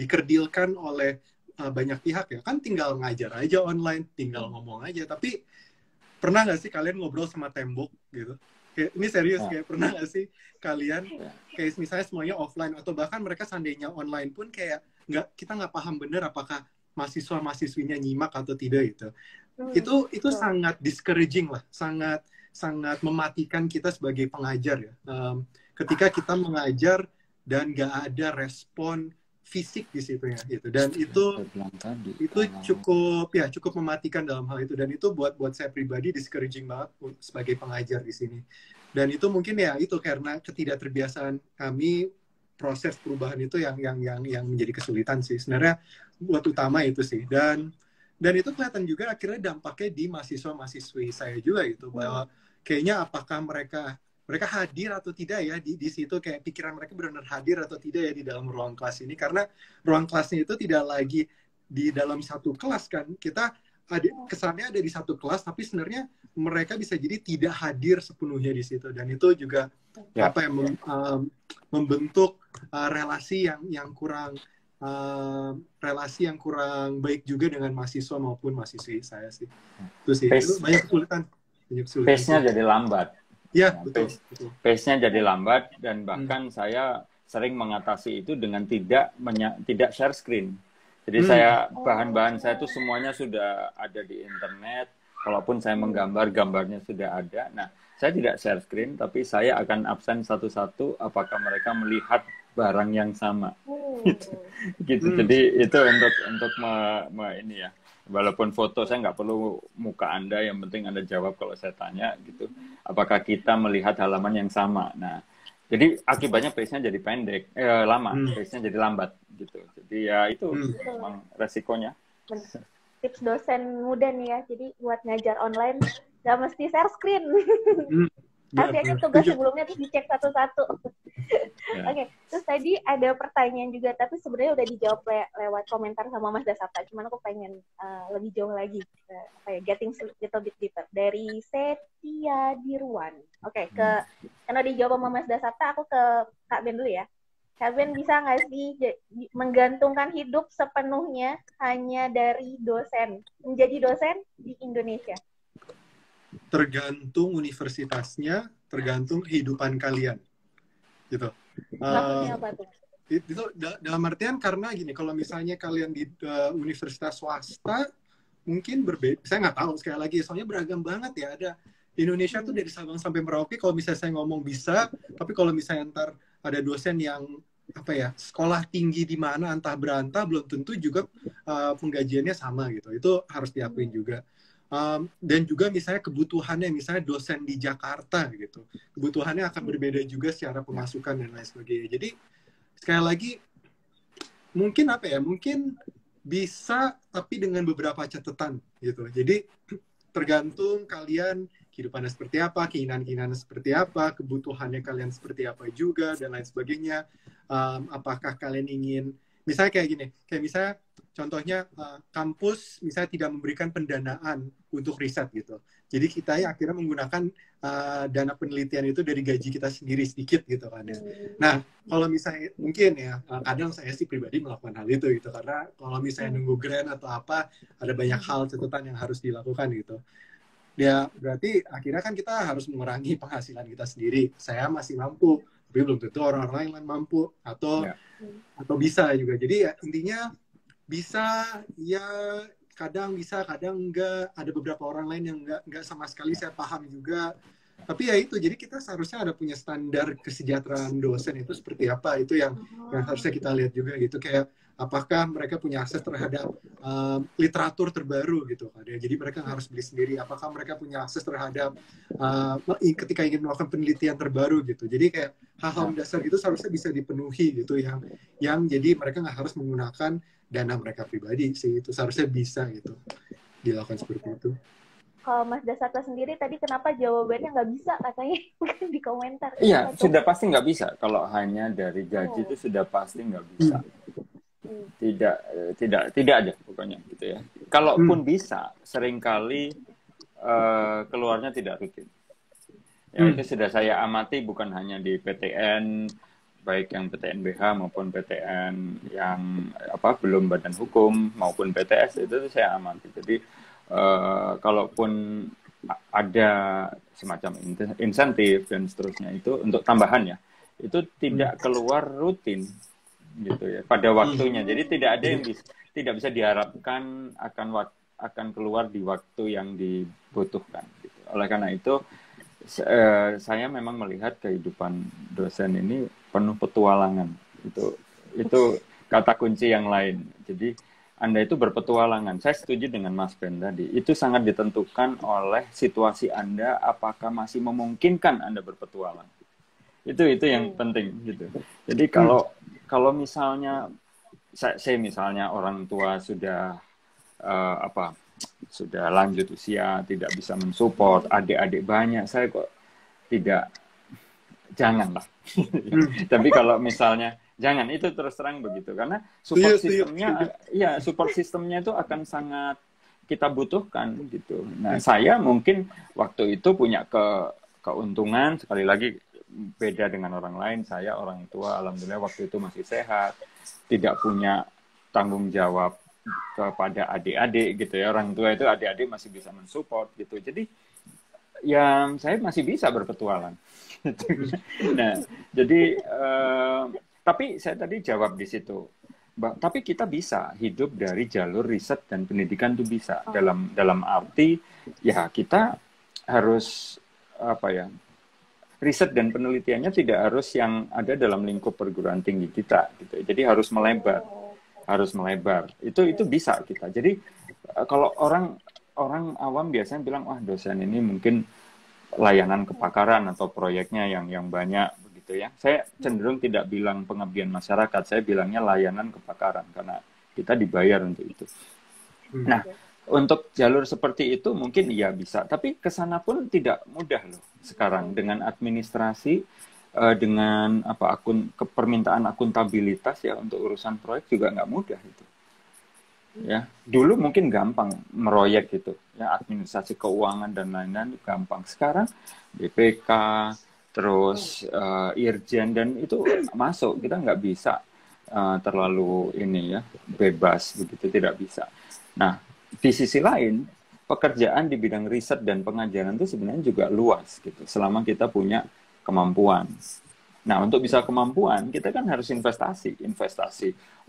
dikerdilkan oleh banyak pihak ya. Kan tinggal ngajar aja online, tinggal ngomong aja, tapi pernah nggak sih kalian ngobrol sama tembok gitu? Kayak, ini serius, kayak pernah nggak sih kalian kayak misalnya semuanya offline atau bahkan mereka seandainya online pun kayak kita nggak paham bener apakah mahasiswa-mahasiswinya nyimak atau tidak gitu. Itu sangat discouraging lah, sangat mematikan kita sebagai pengajar ya. Ketika kita mengajar dan nggak ada respon fisik di situ ya gitu, dan itu cukup mematikan dalam hal itu, dan itu buat saya pribadi discouraging banget sebagai pengajar di sini. Dan itu mungkin ya itu karena ketidakterbiasaan kami, proses perubahan itu yang menjadi kesulitan sih sebenarnya, buat utama itu sih. Dan itu kelihatan juga akhirnya dampaknya di mahasiswa-mahasiswi saya juga gitu, bahwa kayaknya apakah mereka hadir atau tidak ya di situ, kayak pikiran mereka benar-benar hadir atau tidak ya di dalam ruang kelas ini, karena ruang kelasnya itu tidak lagi di dalam satu kelas kan, kita ada kesannya ada di satu kelas tapi sebenarnya mereka bisa jadi tidak hadir sepenuhnya di situ, dan itu juga membentuk relasi yang kurang baik juga dengan mahasiswa maupun mahasiswi saya sih. Itu sih, itu banyak kesulitan. Pace-nya jadi lambat. Ya, betul. Pace-nya jadi lambat, dan bahkan saya sering mengatasi itu dengan tidak share screen. Jadi bahan-bahan saya itu semuanya sudah ada di internet, walaupun saya menggambar, gambarnya sudah ada. Nah, saya tidak share screen, tapi saya akan absen satu-satu apakah mereka melihat barang yang sama. Gitu. Jadi itu untuk ini ya. Walaupun foto saya nggak perlu muka Anda, yang penting Anda jawab kalau saya tanya gitu. Apakah kita melihat halaman yang sama? Nah, jadi akibatnya pace-nya jadi pendek, lama, pace-nya jadi lambat gitu. Jadi ya itu memang resikonya. Tips dosen muda nih ya, jadi buat ngajar online nggak mesti share screen. Artinya tugas sebelumnya tuh dicek satu-satu. Oke, terus tadi ada pertanyaan juga, tapi sebenarnya udah dijawab lewat komentar sama Mas Dasapta. Cuman aku pengen lebih jauh lagi, getting a little bit deeper. Dari Setia Dirwan. Oke, karena dijawab sama Mas Dasapta, aku ke Kak Ben dulu ya. Kak Ben, bisa nggak sih menggantungkan hidup sepenuhnya hanya dari dosen, menjadi dosen di Indonesia? Tergantung universitasnya, tergantung kehidupan kalian, gitu. Itu dalam artian karena gini, kalau misalnya kalian di universitas swasta, mungkin berbeda. Saya nggak tahu, sekali lagi, soalnya beragam banget ya. Ada Indonesia tuh dari Sabang sampai Merauke. Kalau misalnya saya ngomong bisa, tapi kalau misalnya ntar ada dosen yang sekolah tinggi di mana antah berantah, belum tentu juga penggajiannya sama gitu. Itu harus diakuin juga. Dan juga misalnya kebutuhannya, misalnya dosen di Jakarta gitu, kebutuhannya akan berbeda juga secara pemasukan dan lain sebagainya. Jadi sekali lagi mungkin mungkin bisa, tapi dengan beberapa catatan gitu. Jadi tergantung kalian kehidupannya seperti apa, keinginan-keinginannya seperti apa, kebutuhannya kalian seperti apa juga, dan lain sebagainya. Apakah kalian ingin, misalnya kayak gini, kayak misalnya contohnya kampus misalnya tidak memberikan pendanaan untuk riset gitu. Jadi kita akhirnya menggunakan dana penelitian itu dari gaji kita sendiri sedikit gitu kan ya. Nah, kalau misalnya mungkin ya, kadang saya sih pribadi melakukan hal itu gitu. Karena kalau misalnya nunggu grant atau apa, ada banyak hal catatan yang harus dilakukan gitu. Ya, berarti akhirnya kan kita harus mengurangi penghasilan kita sendiri. Saya masih mampu, tapi belum tentu orang-orang lain mampu. Atau bisa juga. Jadi ya, intinya bisa ya... kadang bisa, kadang enggak, ada beberapa orang lain yang enggak sama sekali saya paham juga. Tapi ya itu, jadi kita seharusnya ada punya standar kesejahteraan dosen itu seperti apa, itu yang harusnya kita lihat juga gitu. Kayak apakah mereka punya akses terhadap literatur terbaru gitu kan ya. Jadi mereka harus beli sendiri, apakah mereka punya akses terhadap ketika ingin melakukan penelitian terbaru gitu. Jadi kayak hal-hal dasar itu seharusnya bisa dipenuhi gitu, yang jadi mereka nggak harus menggunakan dana mereka pribadi sih, itu seharusnya bisa gitu dilakukan seperti itu. Kalau Mas Dasapta sendiri tadi kenapa jawabannya nggak bisa katanya di komentar? Iya, sudah pasti nggak bisa. Kalau hanya dari gaji itu sudah pasti nggak bisa. Tidak ada pokoknya gitu ya. Kalaupun bisa, seringkali keluarnya tidak rutin. Ya, itu sudah saya amati bukan hanya di PTN, baik yang PTNBH maupun PTN yang belum badan hukum maupun PTS, itu saya amati. Jadi kalaupun ada semacam insentif dan seterusnya itu untuk tambahannya, itu tidak keluar rutin gitu ya pada waktunya. Jadi tidak ada yang tidak bisa diharapkan akan keluar di waktu yang dibutuhkan gitu. Oleh karena itu saya memang melihat kehidupan dosen ini penuh petualangan. Itu kata kunci yang lain. Jadi Anda itu berpetualangan. Saya setuju dengan Mas Ben tadi. Itu sangat ditentukan oleh situasi Anda, apakah masih memungkinkan Anda berpetualang. Itu yang penting gitu. Jadi kalau misalnya saya misalnya orang tua sudah sudah lanjut usia, tidak bisa mensupport adik-adik banyak, saya kok tidak, janganlah. Tapi kalau misalnya jangan, itu terus terang begitu, karena support sistemnya itu akan sangat kita butuhkan gitu. Nah, saya mungkin waktu itu punya keuntungan, sekali lagi beda dengan orang lain. Saya orang tua alhamdulillah waktu itu masih sehat, tidak punya tanggung jawab kepada adik-adik gitu ya. Orang tua itu adik-adik masih bisa mensupport gitu. Jadi ya saya masih bisa berpetualang gitu. Nah, jadi tapi saya tadi jawab di situ. Tapi kita bisa hidup dari jalur riset dan pendidikan itu bisa. Dalam arti ya kita harus riset dan penelitiannya tidak harus yang ada dalam lingkup perguruan tinggi kita gitu. Jadi harus melebar. Itu bisa kita. Jadi kalau orang awam biasanya bilang, wah dosen ini mungkin layanan kepakaran atau proyeknya yang banyak begitu ya. Saya cenderung tidak bilang pengabdian masyarakat, saya bilangnya layanan kepakaran karena kita dibayar untuk itu. Nah, untuk jalur seperti itu mungkin iya bisa, tapi kesana pun tidak mudah loh sekarang dengan administrasi, dengan permintaan akuntabilitas ya untuk urusan proyek juga nggak mudah itu. Ya, dulu mungkin gampang meroyek gitu. Ya, administrasi keuangan dan lain-lain gampang. Sekarang BPK, terus Irjen dan itu masuk, kita nggak bisa terlalu ini ya, bebas begitu, tidak bisa. Nah, di sisi lain pekerjaan di bidang riset dan pengajaran itu sebenarnya juga luas gitu. Selama kita punya kemampuan. Nah, untuk bisa kemampuan, kita kan harus investasi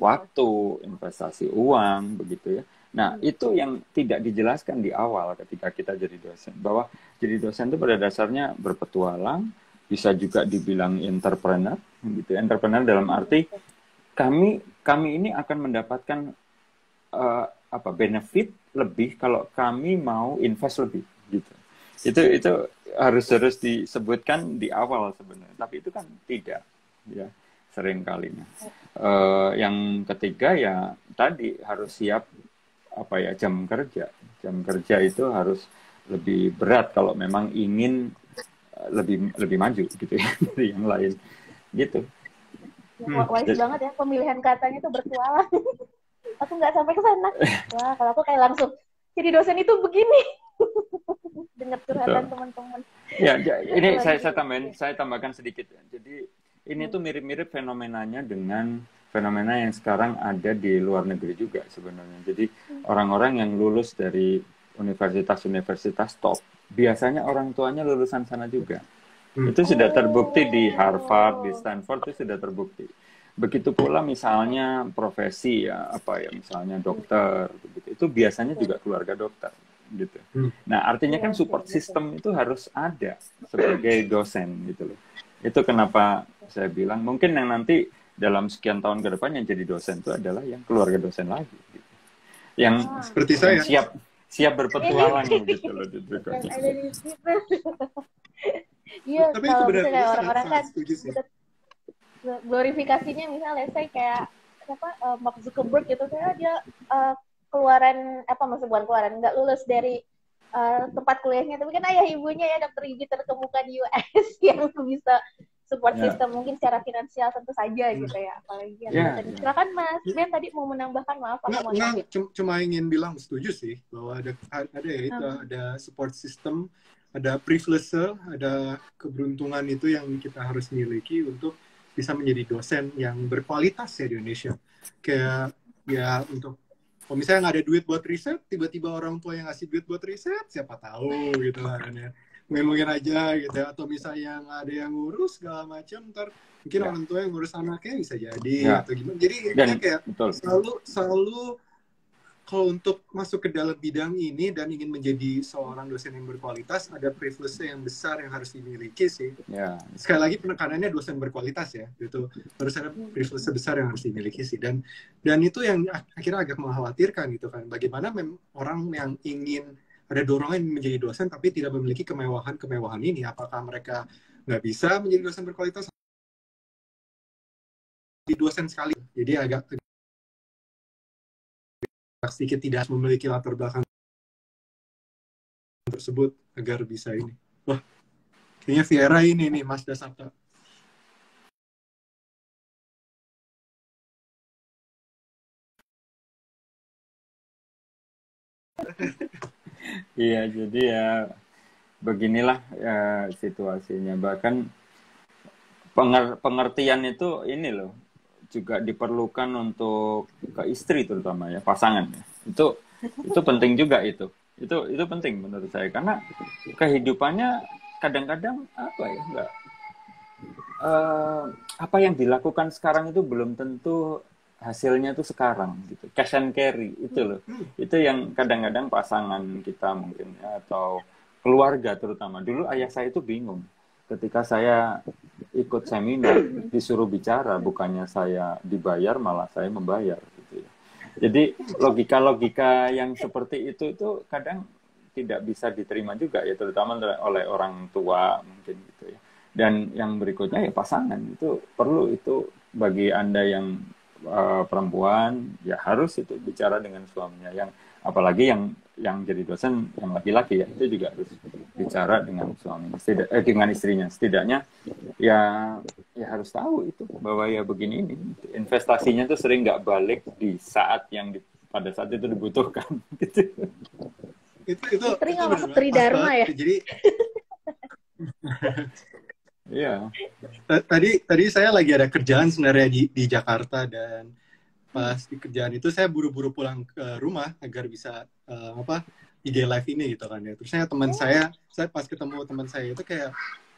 waktu, investasi uang, begitu ya. Nah, itu yang tidak dijelaskan di awal ketika kita jadi dosen, bahwa jadi dosen itu pada dasarnya berpetualang, bisa juga dibilang entrepreneur, gitu. Entrepreneur dalam arti kami ini akan mendapatkan benefit lebih kalau kami mau invest lebih, gitu. Itu harus disebutkan di awal sebenarnya, tapi itu kan tidak ya seringkalinya. Yang ketiga ya tadi harus siap jam kerja itu harus lebih berat kalau memang ingin lebih maju gitu ya dari yang lain gitu. Wise banget ya, pemilihan katanya tuh bertualang. Aku nggak sampai ke sana. Wah, kalau aku kayak langsung jadi dosen itu begini. Dengar curhatan teman-teman. Ya, ini saya tambahkan sedikit. Jadi ini tuh mirip-mirip fenomenanya dengan fenomena yang sekarang ada di luar negeri juga sebenarnya. Jadi orang-orang yang lulus dari universitas-universitas top, biasanya orang tuanya lulusan sana juga. Itu sudah terbukti di Harvard, di Stanford itu sudah terbukti. Begitu pula misalnya profesi ya, misalnya dokter, itu biasanya juga keluarga dokter gitu. Nah, artinya kan support system itu harus ada sebagai dosen gitu loh. Itu kenapa saya bilang mungkin yang nanti dalam sekian tahun ke depan yang jadi dosen itu adalah yang keluarga dosen lagi gitu. Yang seperti saya siap berpetualang gitu loh. Iya, kalau misalnya orang-orang kan glorifikasinya misalnya saya kayak Mark Zuckerberg gitu, saya dia nggak lulus dari tempat kuliahnya, tapi kan ayah ibunya ya dokter gigi terkemuka di US yang bisa support system mungkin secara finansial tentu saja gitu ya, apalagi silakan Mas Ben tadi mau menambahkan, maaf aku cuma ingin bilang setuju sih bahwa ada support system, ada privilege, ada keberuntungan itu yang kita harus miliki untuk bisa menjadi dosen yang berkualitas ya di Indonesia. Kayak ya untuk kalau misalnya nggak ada duit buat riset, tiba-tiba orang tua yang ngasih duit buat riset, siapa tahu gitu kan ya. Mungkin aja gitu, atau misalnya nggak ada yang ngurus segala macam, ntar mungkin orang tua yang ngurus anaknya bisa jadi atau gimana. Jadi kayak selalu kalau untuk masuk ke dalam bidang ini dan ingin menjadi seorang dosen yang berkualitas, ada privilege yang besar yang harus dimiliki sih. Sekali lagi penekanannya dosen berkualitas ya, itu harus ada privilege besar yang harus dimiliki sih. Dan itu yang akhirnya agak mengkhawatirkan gitu kan. Bagaimana orang yang ingin ada dorongan menjadi dosen tapi tidak memiliki kemewahan-kemewahan ini, apakah mereka nggak bisa menjadi dosen berkualitas? Di dosen sekali, jadi agak sedikit tidak memiliki latar belakang tersebut agar bisa ini. Wah, kayaknya Viera ini nih Mas Dasapta. Iya, jadi ya beginilah ya, situasinya. Bahkan pengertian itu ini loh, juga diperlukan untuk ke istri terutama ya, pasangan ya. Itu penting juga itu penting menurut saya, karena kehidupannya kadang-kadang apa yang dilakukan sekarang itu belum tentu hasilnya tuh sekarang gitu, cash and carry itu loh, itu yang kadang-kadang pasangan kita mungkin ya, atau keluarga terutama. Dulu ayah saya itu bingung ketika saya ikut seminar, disuruh bicara, bukannya saya dibayar, malah saya membayar. Gitu ya. Jadi logika-logika yang seperti itu kadang tidak bisa diterima juga ya, terutama oleh orang tua mungkin gitu ya. Dan yang berikutnya ya pasangan, itu perlu itu bagi Anda yang perempuan ya harus itu bicara dengan suaminya, yang apalagi yang jadi dosen yang laki-laki ya, itu juga harus bicara dengan suaminya, dengan istrinya setidaknya ya harus tahu itu bahwa ya begini ini investasinya tuh sering nggak balik di saat yang pada saat itu dibutuhkan gitu. Istri nggak masuk tridharma ya, jadi iya. Tadi saya lagi ada kerjaan sebenarnya di Jakarta, dan pas di kerjaan itu saya buru-buru pulang ke rumah agar bisa IG live ini gitu kan ya. Terusnya teman saya pas ketemu teman saya itu kayak,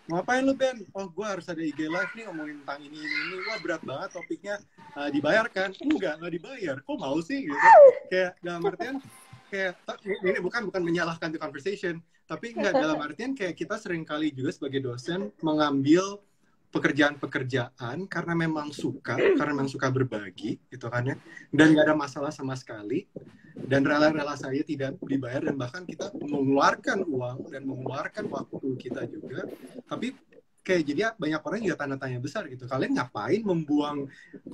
ngapain lu Ben? Oh, gue harus ada IG live nih ngomongin tentang ini. Wah, berat banget topiknya, dibayarkan? Enggak dibayar. Kok mau sih gitu? Kayak dalam artian kayak ini bukan menyalahkan The Conversation, tapi enggak, dalam artian kayak kita seringkali juga sebagai dosen mengambil pekerjaan-pekerjaan karena memang suka, berbagi gitu kan ya, dan nggak ada masalah sama sekali, dan rela-rela saya tidak dibayar, dan bahkan kita mengeluarkan uang dan mengeluarkan waktu kita juga, tapi Kayak jadi banyak orang juga tanda tanya besar gitu. Kalian ngapain membuang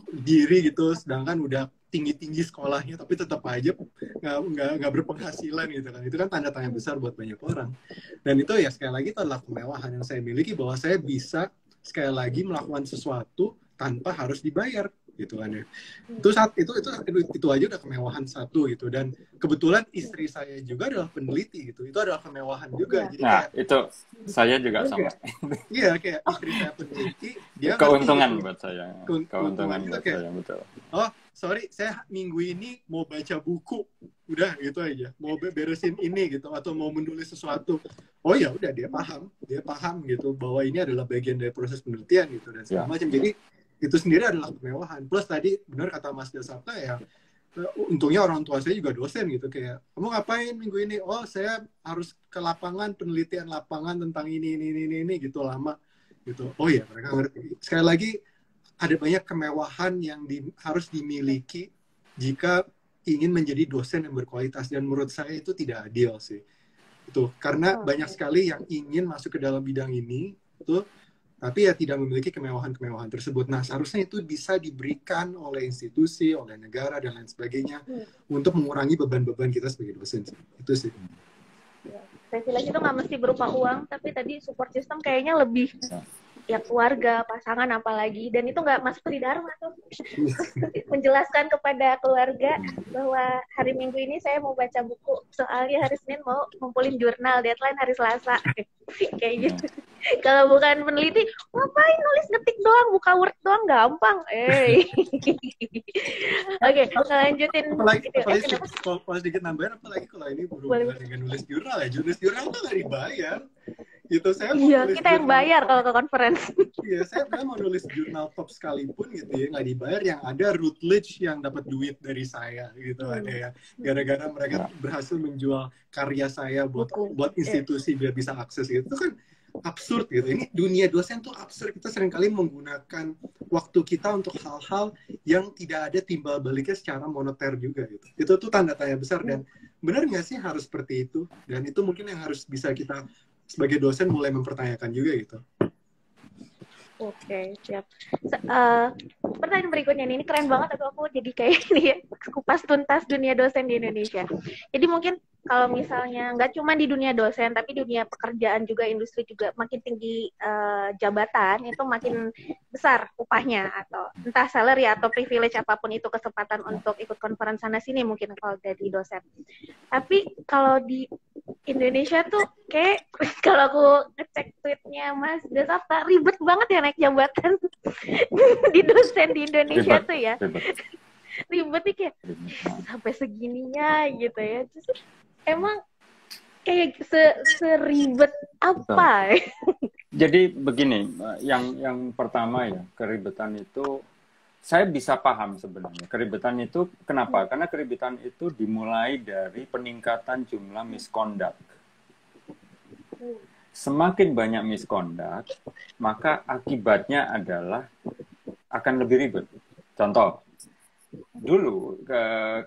diri gitu, sedangkan udah tinggi-tinggi sekolahnya tapi tetap aja nggak berpenghasilan gitu kan. Itu kan tanda tanya besar buat banyak orang. Dan itu ya sekali lagi itu adalah kemewahan yang saya miliki, bahwa saya bisa sekali lagi melakukan sesuatu tanpa harus dibayar gitu kan ya. Itu saat itu aja udah kemewahan satu gitu. Dan kebetulan istri saya juga adalah peneliti gitu. Itu adalah kemewahan juga. Jadi nah, kayak, itu saya juga sama. Iya, kayak istri saya peneliti, dia keuntungan ngerti, buat saya. Keuntungan buat kayak, saya, betul. Oh, sorry, saya minggu ini mau baca buku. Udah gitu aja. Mau beresin ini gitu, atau mau menulis sesuatu. Oh ya udah, dia paham gitu bahwa ini adalah bagian dari proses penelitian gitu dan segala macam. Jadi itu sendiri adalah kemewahan. Plus tadi benar kata Mas Dasapta ya, untungnya orang tua saya juga dosen gitu, kayak kamu ngapain minggu ini? Oh, saya harus ke lapangan, penelitian lapangan tentang ini gitu lama gitu. Oh ya, mereka ngerti. Sekali lagi ada banyak kemewahan yang harus dimiliki jika ingin menjadi dosen yang berkualitas, dan menurut saya itu tidak adil sih. Itu karena banyak sekali yang ingin masuk ke dalam bidang ini itu tapi ya tidak memiliki kemewahan-kemewahan tersebut. Nah, seharusnya itu bisa diberikan oleh institusi, oleh negara, dan lain sebagainya untuk mengurangi beban-beban kita sebagai dosen. Itu sih. Privilege itu nggak mesti berupa uang, tapi tadi support system kayaknya lebih ya keluarga, pasangan apalagi. Dan itu nggak masuk di dharma tuh. Menjelaskan kepada keluarga bahwa hari Minggu ini saya mau baca buku, soalnya hari Senin mau ngumpulin jurnal, deadline hari Selasa. Kayak gitu. Kalau bukan peneliti, ngapain nulis ngetik doang, buka Word doang gampang. Oke, lanjutin. Kalau sedikit nambahin, apalagi kalau ini berhubungan dengan nulis jurnal ya. Nulis jurnal tuh nggak dibayar. Gitu, saya mau nulis kita yang bayar kalau ke konferensi. Iya, saya mau nulis jurnal top sekalipun gitu ya, nggak dibayar. Yang ada Routledge yang dapat duit dari saya gitu ada ya. Gara-gara mereka berhasil menjual karya saya buat institusi biar bisa akses gitu. Itu kan absurd gitu. Ini dunia dosen tuh absurd. Kita seringkali menggunakan waktu kita untuk hal-hal yang tidak ada timbal baliknya secara moneter juga gitu. Itu tuh tanda tanya besar, dan benar nggak sih harus seperti itu? Dan itu mungkin yang harus bisa kita sebagai dosen mulai mempertanyakan juga gitu. Oke, siap. Pertanyaan berikutnya nih, ini keren banget, aku jadi kayak ini ya, kupas tuntas dunia dosen di Indonesia. Jadi mungkin kalau misalnya nggak cuma di dunia dosen, tapi dunia pekerjaan juga, industri juga, makin tinggi jabatan, itu makin besar upahnya, atau entah salary atau privilege apapun itu, kesempatan untuk ikut konferensi sana-sini mungkin kalau dari dosen. Tapi kalau di Indonesia tuh kayak, kalau aku ngecek tweetnya Mas Dasapta, ribet banget ya naik jabatan di dosen di Indonesia ribet, tuh ya. Ribet nih kayak sampai segininya gitu ya. Terus, emang kayak seribet apa? Jadi begini, yang pertama ya, keribetan itu saya bisa paham sebenarnya. Keribetan itu kenapa? Karena keribetan itu dimulai dari peningkatan jumlah misconduct. Semakin banyak misconduct, maka akibatnya adalah akan lebih ribet. Contoh, dulu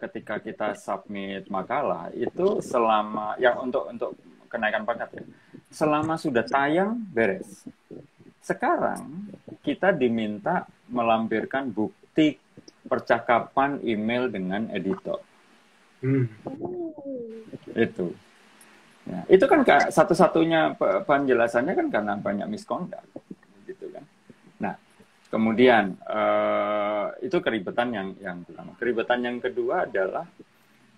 ketika kita submit makalah itu selama ya untuk kenaikan pangkat ya, selama sudah tayang beres. Sekarang kita diminta melampirkan bukti percakapan email dengan editor. Itu. Nah, itu kan satu-satunya penjelasannya kan karena banyak misconduct, gitu kan. Nah, kemudian itu keribetan yang pertama. Keribetan yang kedua adalah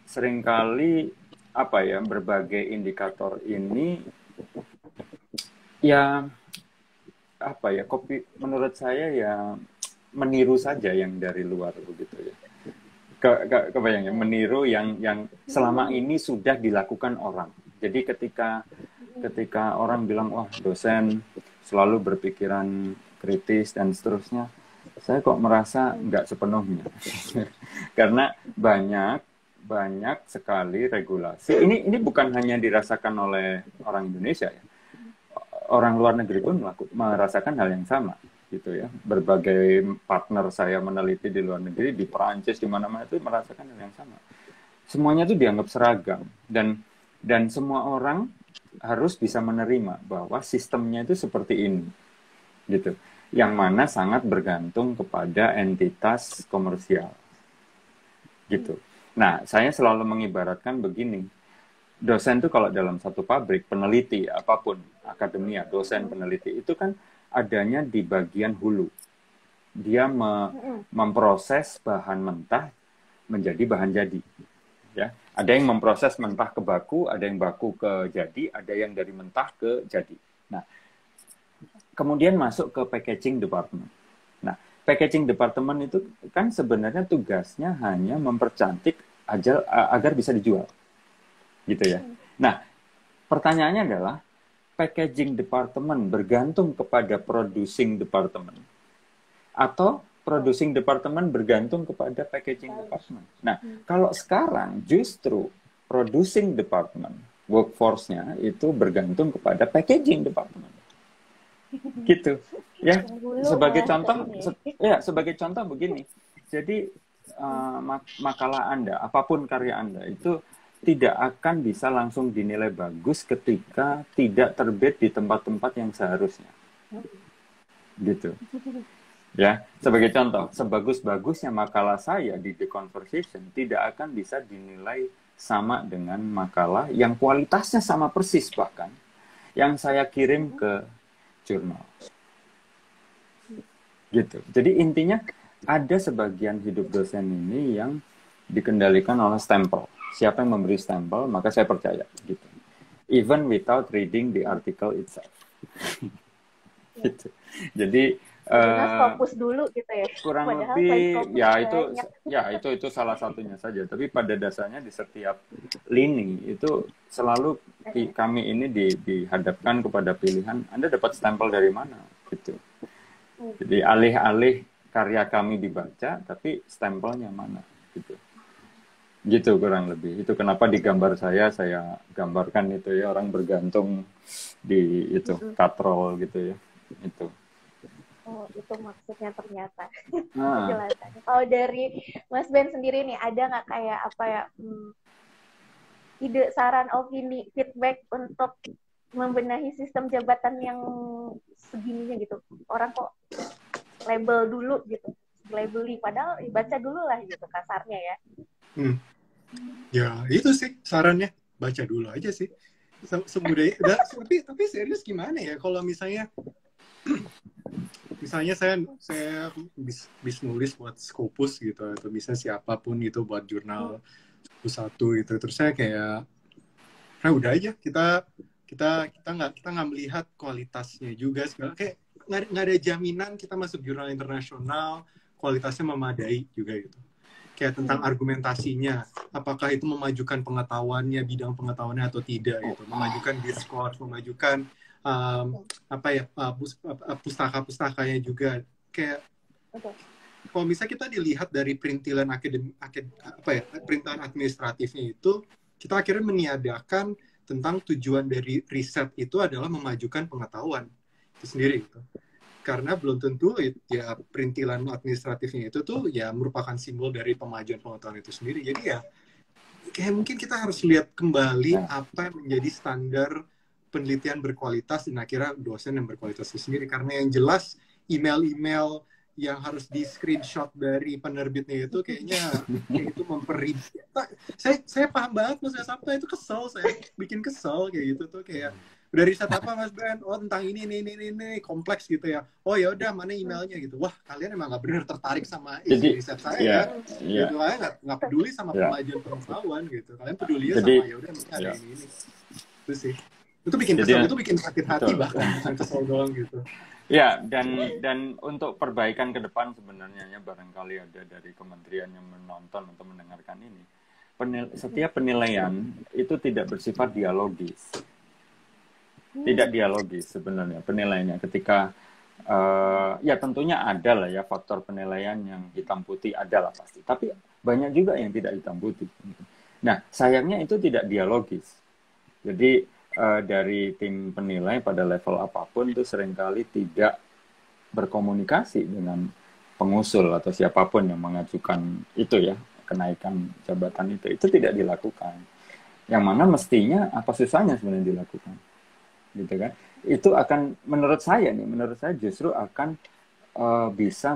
seringkali apa ya, berbagai indikator ini ya apa ya, menurut saya ya meniru saja yang dari luar begitu ya. Kebayangnya meniru yang selama ini sudah dilakukan orang. Jadi ketika orang bilang wah dosen selalu berpikiran kritis dan seterusnya, saya kok merasa nggak sepenuhnya karena banyak sekali regulasi. Ini bukan hanya dirasakan oleh orang Indonesia ya. Orang luar negeri pun merasakan hal yang sama gitu ya. Berbagai partner saya meneliti di luar negeri, di Perancis, di mana-mana itu merasakan hal yang sama. Semuanya itu dianggap seragam, dan semua orang harus bisa menerima bahwa sistemnya itu seperti ini. gitu, yang mana sangat bergantung kepada entitas komersial gitu. Nah, saya selalu mengibaratkan begini, dosen itu kalau dalam satu pabrik, peneliti apapun, akademia, dosen, peneliti itu kan adanya di bagian hulu. Dia memproses bahan mentah menjadi bahan jadi. Ya, ada yang memproses mentah ke baku, ada yang baku ke jadi, ada yang dari mentah ke jadi. Nah, kemudian masuk ke packaging department. Nah, packaging department itu kan sebenarnya tugasnya hanya mempercantik agar bisa dijual. Gitu ya. Nah, pertanyaannya adalah packaging department bergantung kepada producing department atau producing department bergantung kepada packaging department. Nah, kalau sekarang justru producing department workforce-nya itu bergantung kepada packaging department. Gitu. Ya, sebagai contoh begini. Jadi makalah Anda, apapun karya Anda itu tidak akan bisa langsung dinilai bagus ketika tidak terbit di tempat-tempat yang seharusnya. Gitu. Ya, sebagai contoh, sebagus-bagusnya makalah saya di The Conversation tidak akan bisa dinilai sama dengan makalah yang kualitasnya sama persis bahkan yang saya kirim ke jurnal. Gitu. Jadi intinya ada sebagian hidup dosen ini yang dikendalikan oleh stempel. Siapa yang memberi stempel, maka saya percaya gitu. Even without reading the article itself. Gitu. Jadi Scopus dulu gitu ya. Kurang padahal lebih itu salah satunya saja, tapi pada dasarnya di setiap lini itu selalu kami ini dihadapkan kepada pilihan Anda dapat stempel dari mana gitu. Jadi alih-alih karya kami dibaca tapi stempelnya mana gitu. Gitu kurang lebih. Itu kenapa di gambar saya gambarkan itu ya orang bergantung di itu katrol gitu ya. Itu. Oh, itu maksudnya ternyata. Penjelasannya. Kalau dari Mas Ben sendiri nih, ada nggak kayak apa ya ide, saran, opini, feedback untuk membenahi sistem jabatan yang segininya gitu. Orang kok label dulu gitu. Labeli padahal dibaca dulu lah gitu kasarnya ya. Ya itu sih sarannya, baca dulu aja sih semudah. Tapi serius gimana ya kalau misalnya saya bisa nulis buat Scopus gitu atau bisa siapapun gitu buat jurnal satu gitu, terus saya kayak udah aja kita nggak melihat kualitasnya juga segala, kayak nggak ada jaminan kita masuk jurnal internasional kualitasnya memadai juga gitu. Kayak tentang argumentasinya, apakah itu memajukan pengetahuannya, bidang pengetahuannya atau tidak gitu, memajukan diskurs, memajukan pustaka-pustakanya juga. Kayak kalau misalnya kita dilihat dari perintilan perintilan administratifnya itu, kita akhirnya meniadakan tentang tujuan dari riset itu adalah memajukan pengetahuan itu sendiri gitu. Karena belum tentu ya perintilan administratifnya itu tuh ya merupakan simbol dari pemajuan pengetahuan itu sendiri. Jadi ya kayak mungkin kita harus lihat kembali apa yang menjadi standar penelitian berkualitas dan akhirnya dosen yang berkualitas itu sendiri. Karena yang jelas email-email yang harus di screenshot dari penerbitnya itu kayaknya itu memperibet. Saya paham banget, maksudnya sampai itu kesel, saya bikin kesel kayak gitu tuh kayak. Udah riset apa Mas Ben? Oh tentang ini kompleks gitu ya. Oh ya udah mana emailnya gitu. Wah kalian emang nggak bener tertarik sama isi riset saya ya. Gitu aja nggak peduli sama pemajuan pengetahuan gitu. Kalian peduli sama ya udah ada ini. Itu sih. Itu bikin kesel, itu bikin sakit hati betul. Bahkan bukan kesel doang gitu. Ya dan untuk perbaikan ke depan sebenarnya ya barangkali ada dari kementerian yang menonton atau mendengarkan ini. Setiap penilaian itu tidak bersifat dialogis. Tidak dialogis sebenarnya penilaiannya ketika ya tentunya ada lah ya faktor penilaian yang hitam putih adalah pasti, tapi banyak juga yang tidak hitam putih. Nah sayangnya itu tidak dialogis. Jadi dari tim penilai pada level apapun itu seringkali tidak berkomunikasi dengan pengusul atau siapapun yang mengajukan itu ya kenaikan jabatan itu tidak dilakukan. Yang mana mestinya apa susahnya sebenarnya dilakukan. gitu kan, itu akan menurut saya justru akan bisa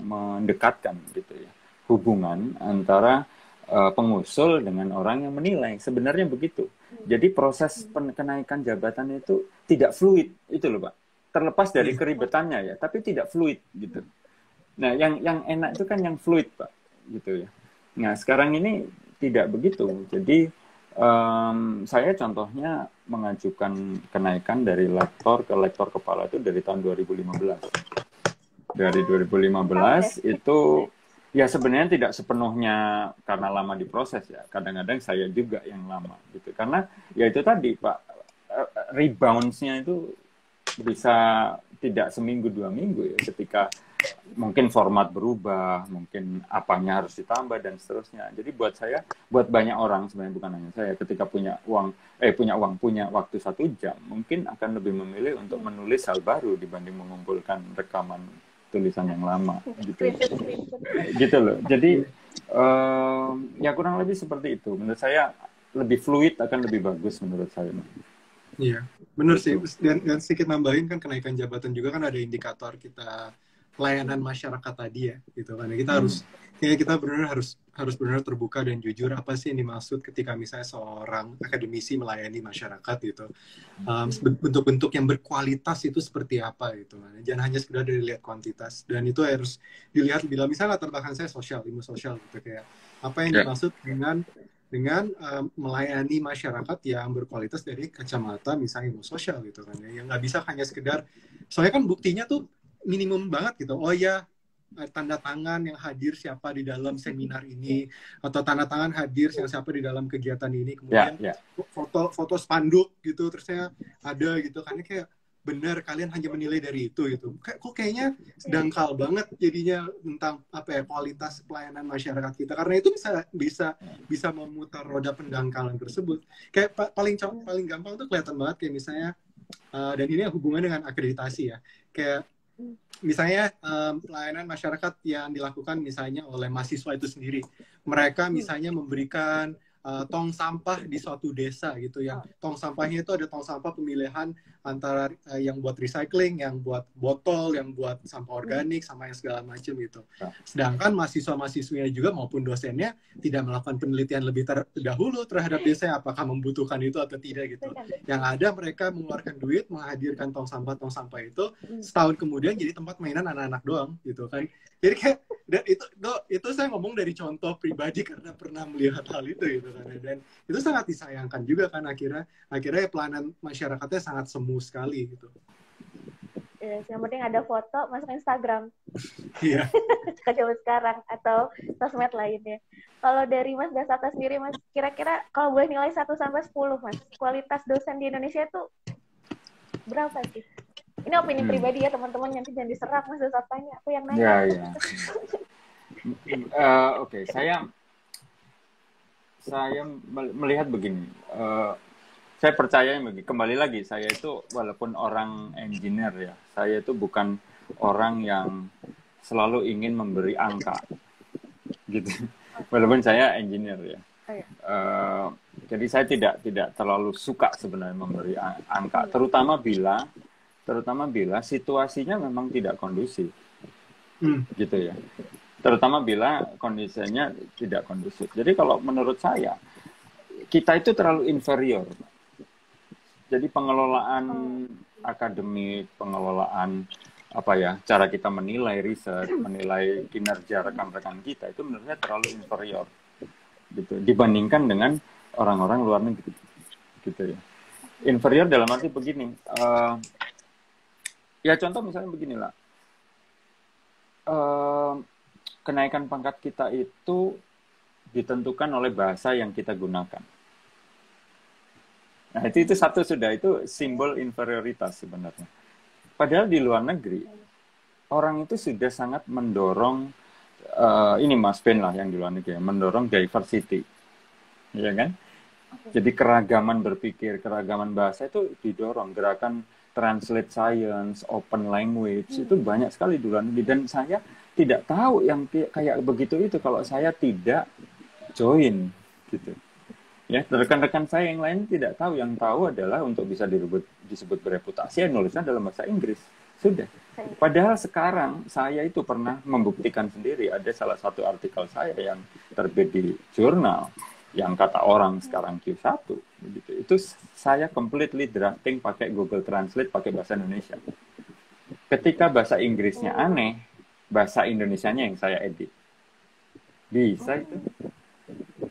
mendekatkan gitu ya hubungan antara pengusul dengan orang yang menilai, sebenarnya begitu. Jadi proses kenaikan jabatan itu tidak fluid itu loh Pak, terlepas dari keribetannya ya, tapi tidak fluid gitu. Nah yang enak itu kan yang fluid Pak gitu ya. Nah sekarang ini tidak begitu. Jadi saya contohnya mengajukan kenaikan dari lektor ke lektor kepala itu dari tahun 2015. Dari 2015 itu ya sebenarnya tidak sepenuhnya karena lama diproses ya. Kadang-kadang saya juga yang lama gitu. Karena ya itu tadi Pak, rebounds-nya itu bisa tidak seminggu dua minggu ya. Ketika mungkin format berubah, mungkin apanya harus ditambah dan seterusnya. Jadi buat saya, buat banyak orang sebenarnya bukan hanya saya, ketika punya waktu 1 jam, mungkin akan lebih memilih untuk menulis hal baru dibanding mengumpulkan rekaman tulisan yang lama gitu loh. Jadi ya kurang lebih seperti itu. Menurut saya lebih fluid akan lebih bagus menurut saya. Iya, benar sih. Dan sedikit nambahin kan, kenaikan jabatan juga kan ada indikator kita layanan masyarakat tadi ya gitu kan. Kita harus kayaknya kita benar-benar harus benar terbuka dan jujur apa sih yang dimaksud ketika misalnya seorang akademisi melayani masyarakat gitu. Bentuk-bentuk yang berkualitas itu seperti apa gitu kan. Jangan hanya sekedar dari lihat kuantitas, dan itu harus dilihat lebih dalam. Misalnya latar belakang saya sosial, ilmu sosial gitu, kayak apa yang dimaksud dengan melayani masyarakat yang berkualitas dari kacamata misalnya ilmu sosial gitu kan. Yang nggak bisa hanya sekedar, soalnya kan buktinya tuh minimum banget gitu. Oh ya, tanda tangan yang hadir siapa di dalam seminar ini, atau tanda tangan hadir yang siapa di dalam kegiatan ini, kemudian foto spanduk gitu, terusnya ada gitu. Karena kayak benar kalian hanya menilai dari itu gitu. Kok kayaknya dangkal banget jadinya tentang apa ya, kualitas pelayanan masyarakat kita. Karena itu bisa memutar roda pendangkalan tersebut. Kayak paling gampang tuh kelihatan banget kayak misalnya dan ini hubungan dengan akreditasi ya. Kayak misalnya pelayanan masyarakat yang dilakukan misalnya oleh mahasiswa itu sendiri, mereka misalnya memberikan tong sampah di suatu desa gitu ya. Tong sampahnya itu ada tong sampah pemilihan antara yang buat recycling, yang buat botol, yang buat sampah organik, sama yang segala macam gitu. Sedangkan mahasiswa-mahasiswinya juga maupun dosennya tidak melakukan penelitian lebih terdahulu terhadap desa apakah membutuhkan itu atau tidak gitu. Yang ada mereka mengeluarkan duit menghadirkan tong sampah itu, setahun kemudian jadi tempat mainan anak-anak doang gitu kan. Jadi kayak itu saya ngomong dari contoh pribadi karena pernah melihat hal itu gitu kan, dan itu sangat disayangkan juga kan. Akhirnya pelayanan masyarakatnya sangat semu sekali gitu. Yang penting ada foto masuk Instagram. Iya. Zaman sekarang atau sosmed lainnya. Kalau dari Mas Dasapta sendiri Mas, kira-kira kalau boleh nilai 1 sampai 10 Mas, kualitas dosen di Indonesia tuh berapa sih? Ini opini pribadi ya teman-teman, nanti jangan diserang Mas Dasaptanya, aku yang nanya. Iya, iya. Oke, saya melihat begini. Saya percaya kembali lagi, saya itu walaupun orang engineer ya, saya itu bukan orang yang selalu ingin memberi angka, gitu. Walaupun saya engineer ya. Jadi saya tidak terlalu suka sebenarnya memberi angka, terutama bila situasinya memang tidak kondusif, gitu ya. Terutama bila kondisinya tidak kondusif. Jadi kalau menurut saya, kita itu terlalu inferior. Jadi pengelolaan akademik, pengelolaan cara kita menilai riset, menilai kinerja rekan-rekan kita itu menurut saya terlalu inferior, gitu. Dibandingkan dengan orang-orang luar negeri, gitu ya. Inferior dalam arti begini. Ya contoh misalnya beginilah. Kenaikan pangkat kita itu ditentukan oleh bahasa yang kita gunakan. Nah, itu satu sudah, itu simbol inferioritas sebenarnya. Padahal di luar negeri, orang itu sudah sangat mendorong, ini Mas Ben lah yang di luar negeri, mendorong diversity. Ya kan? Jadi keragaman berpikir, keragaman bahasa itu didorong, gerakan translate science, open language, itu banyak sekali di luar negeri. Dan saya tidak tahu yang kayak begitu itu kalau saya tidak join gitu. Ya, rekan-rekan saya yang lain tidak tahu. Yang tahu adalah untuk bisa disebut bereputasi, ya nulisnya dalam bahasa Inggris. Sudah. Padahal sekarang saya itu pernah membuktikan sendiri, ada salah satu artikel saya yang terbit di jurnal, yang kata orang sekarang Q1, gitu. Itu saya completely drafting pakai Google Translate, pakai bahasa Indonesia. Ketika bahasa Inggrisnya aneh, bahasa Indonesianya yang saya edit. Bisa itu?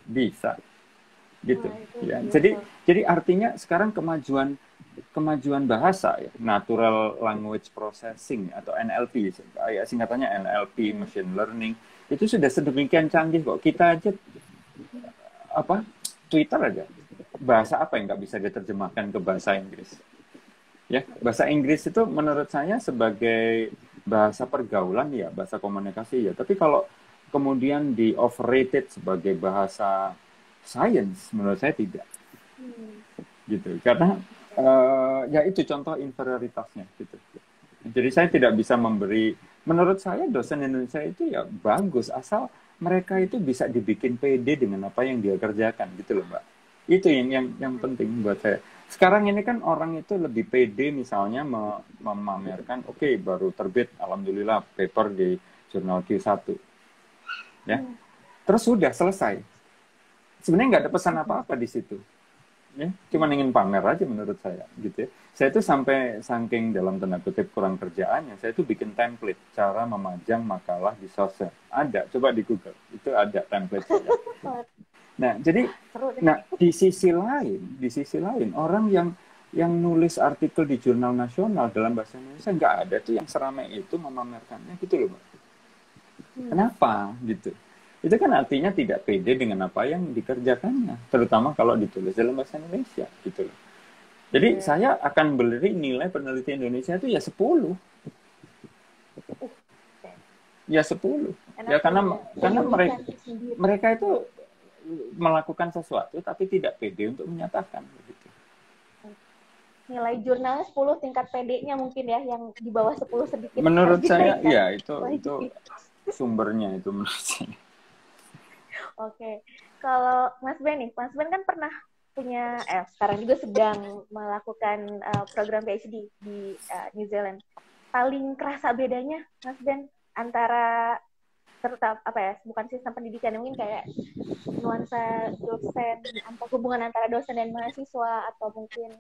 Bisa. Gitu ya. Jadi artinya sekarang kemajuan bahasa ya, natural language processing atau NLP, singkatannya NLP, machine learning, itu sudah sedemikian canggih kok. Kita aja apa, Twitter aja, bahasa apa yang nggak bisa diterjemahkan ke bahasa Inggris ya. Bahasa Inggris itu menurut saya sebagai bahasa pergaulan ya, bahasa komunikasi ya, tapi kalau kemudian di overrated sebagai bahasa science, menurut saya tidak. Gitu, karena ya itu contoh inferioritasnya gitu. Jadi saya tidak bisa memberi, menurut saya dosen Indonesia itu ya bagus asal mereka itu bisa dibikin pede dengan apa yang dia kerjakan gitu loh Mbak. Itu yang penting buat saya. Sekarang ini kan orang itu lebih pede misalnya memamerkan, oke, baru terbit alhamdulillah paper di jurnal Q1. Ya. Terus sudah selesai. Sebenarnya nggak ada pesan apa-apa di situ, ya, cuma ingin pamer aja menurut saya, gitu. Ya. Saya itu sampai saking dalam tanda kutip kurang kerjaannya, saya itu bikin template cara memajang makalah di sosmed. Ada, coba di Google, itu ada template saya. Nah, jadi, nah di sisi lain orang yang nulis artikel di jurnal nasional dalam bahasa Indonesia nggak ada tuh yang seramai itu memamerkannya, gitu loh, Mbak. Kenapa, gitu? Itu kan artinya tidak pede dengan apa yang dikerjakannya, terutama kalau ditulis dalam bahasa Indonesia gitu loh. Jadi saya akan beli nilai peneliti Indonesia itu ya 10. Ya 10. Enak ya karena mereka itu melakukan sesuatu tapi tidak pede untuk menyatakan gitu. Nilai jurnalnya 10, tingkat PD-nya mungkin ya yang di bawah 10 sedikit. Menurut saya ya itu sumbernya itu menurut saya. Oke, kalau Mas Ben nih, Mas Ben kan pernah punya, sekarang juga sedang melakukan program PhD di New Zealand. Paling kerasa bedanya, Mas Ben, antara terutama apa ya, bukan sistem pendidikan, mungkin kayak nuansa dosen, hubungan antara dosen dan mahasiswa, atau mungkin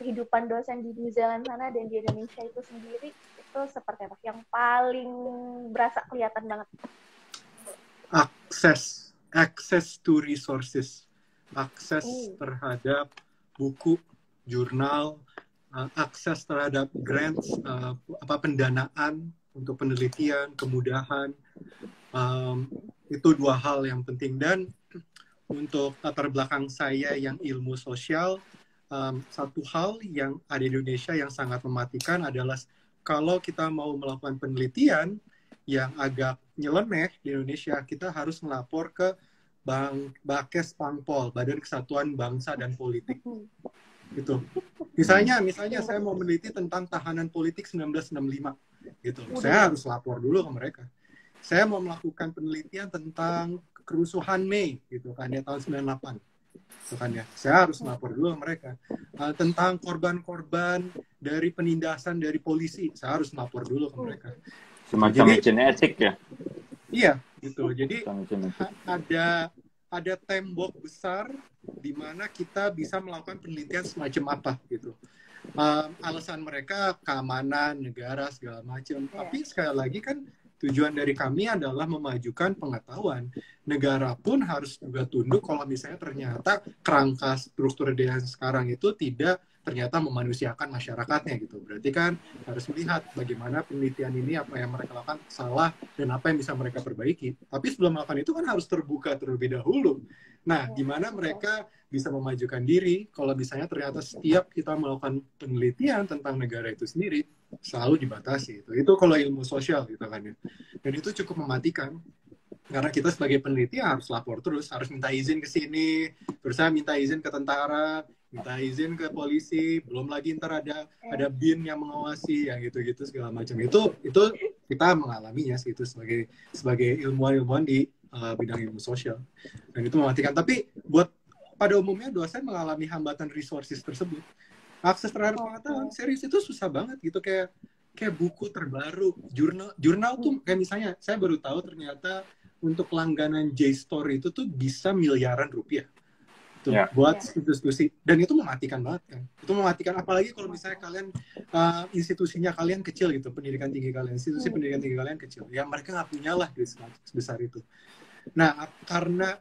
kehidupan dosen di New Zealand sana dan di Indonesia itu sendiri, itu seperti apa? Yang paling berasa kelihatan banget? Akses to resources, akses terhadap buku, jurnal, akses terhadap grants, pendanaan untuk penelitian, kemudahan, itu dua hal yang penting. Dan untuk latar belakang saya yang ilmu sosial, satu hal yang ada di Indonesia yang sangat mematikan adalah kalau kita mau melakukan penelitian yang agak nyeleneh di Indonesia, kita harus melapor ke Bakesbangpol, Badan Kesatuan Bangsa dan Politik. Gitu. Misalnya saya mau meneliti tentang tahanan politik 1965. Gitu. Saya harus lapor dulu ke mereka. Saya mau melakukan penelitian tentang kerusuhan Mei, gitu kan ya, tahun 98. Gitu kan ya. Saya harus melapor dulu ke mereka. Tentang korban-korban dari penindasan dari polisi, saya harus melapor dulu ke mereka. Semacam genetik ya? Iya, gitu. Jadi ada tembok besar di mana kita bisa melakukan penelitian semacam apa, gitu. Alasan mereka keamanan, negara, segala macam. Tapi sekali lagi kan tujuan dari kami adalah memajukan pengetahuan. Negara pun harus juga tunduk kalau misalnya ternyata kerangka struktur yang sekarang itu tidak ternyata memanusiakan masyarakatnya gitu. Berarti kan harus melihat bagaimana penelitian ini, apa yang mereka lakukan salah dan apa yang bisa mereka perbaiki. Tapi sebelum melakukan itu kan harus terbuka terlebih dahulu. Nah, di mana mereka bisa memajukan diri kalau misalnya ternyata setiap kita melakukan penelitian tentang negara itu sendiri selalu dibatasi. Itu kalau ilmu sosial gitu kan ya. Dan itu cukup mematikan. Karena kita sebagai peneliti harus lapor terus, harus minta izin ke sini, terus saya minta izin ke tentara, minta izin ke polisi, belum lagi ntar ada BIN yang mengawasi, yang gitu-gitu segala macam. Itu kita mengalaminya sih, itu sebagai ilmuwan-ilmuwan di bidang ilmu sosial. Dan itu mematikan. Tapi buat pada umumnya dosen mengalami hambatan resources tersebut. Akses terhadap pengetahuan serius itu susah banget gitu, kayak buku terbaru, jurnal tuh kayak misalnya saya baru tahu ternyata untuk langganan JSTOR itu tuh bisa miliaran rupiah. Tuh, yeah. Buat institusi, dan itu mematikan banget kan. Itu mematikan, apalagi kalau misalnya kalian institusinya kalian kecil gitu, pendidikan tinggi kalian, institusi pendidikan tinggi kalian kecil, ya mereka nggak punya lah duit sebesar itu. Nah, karena,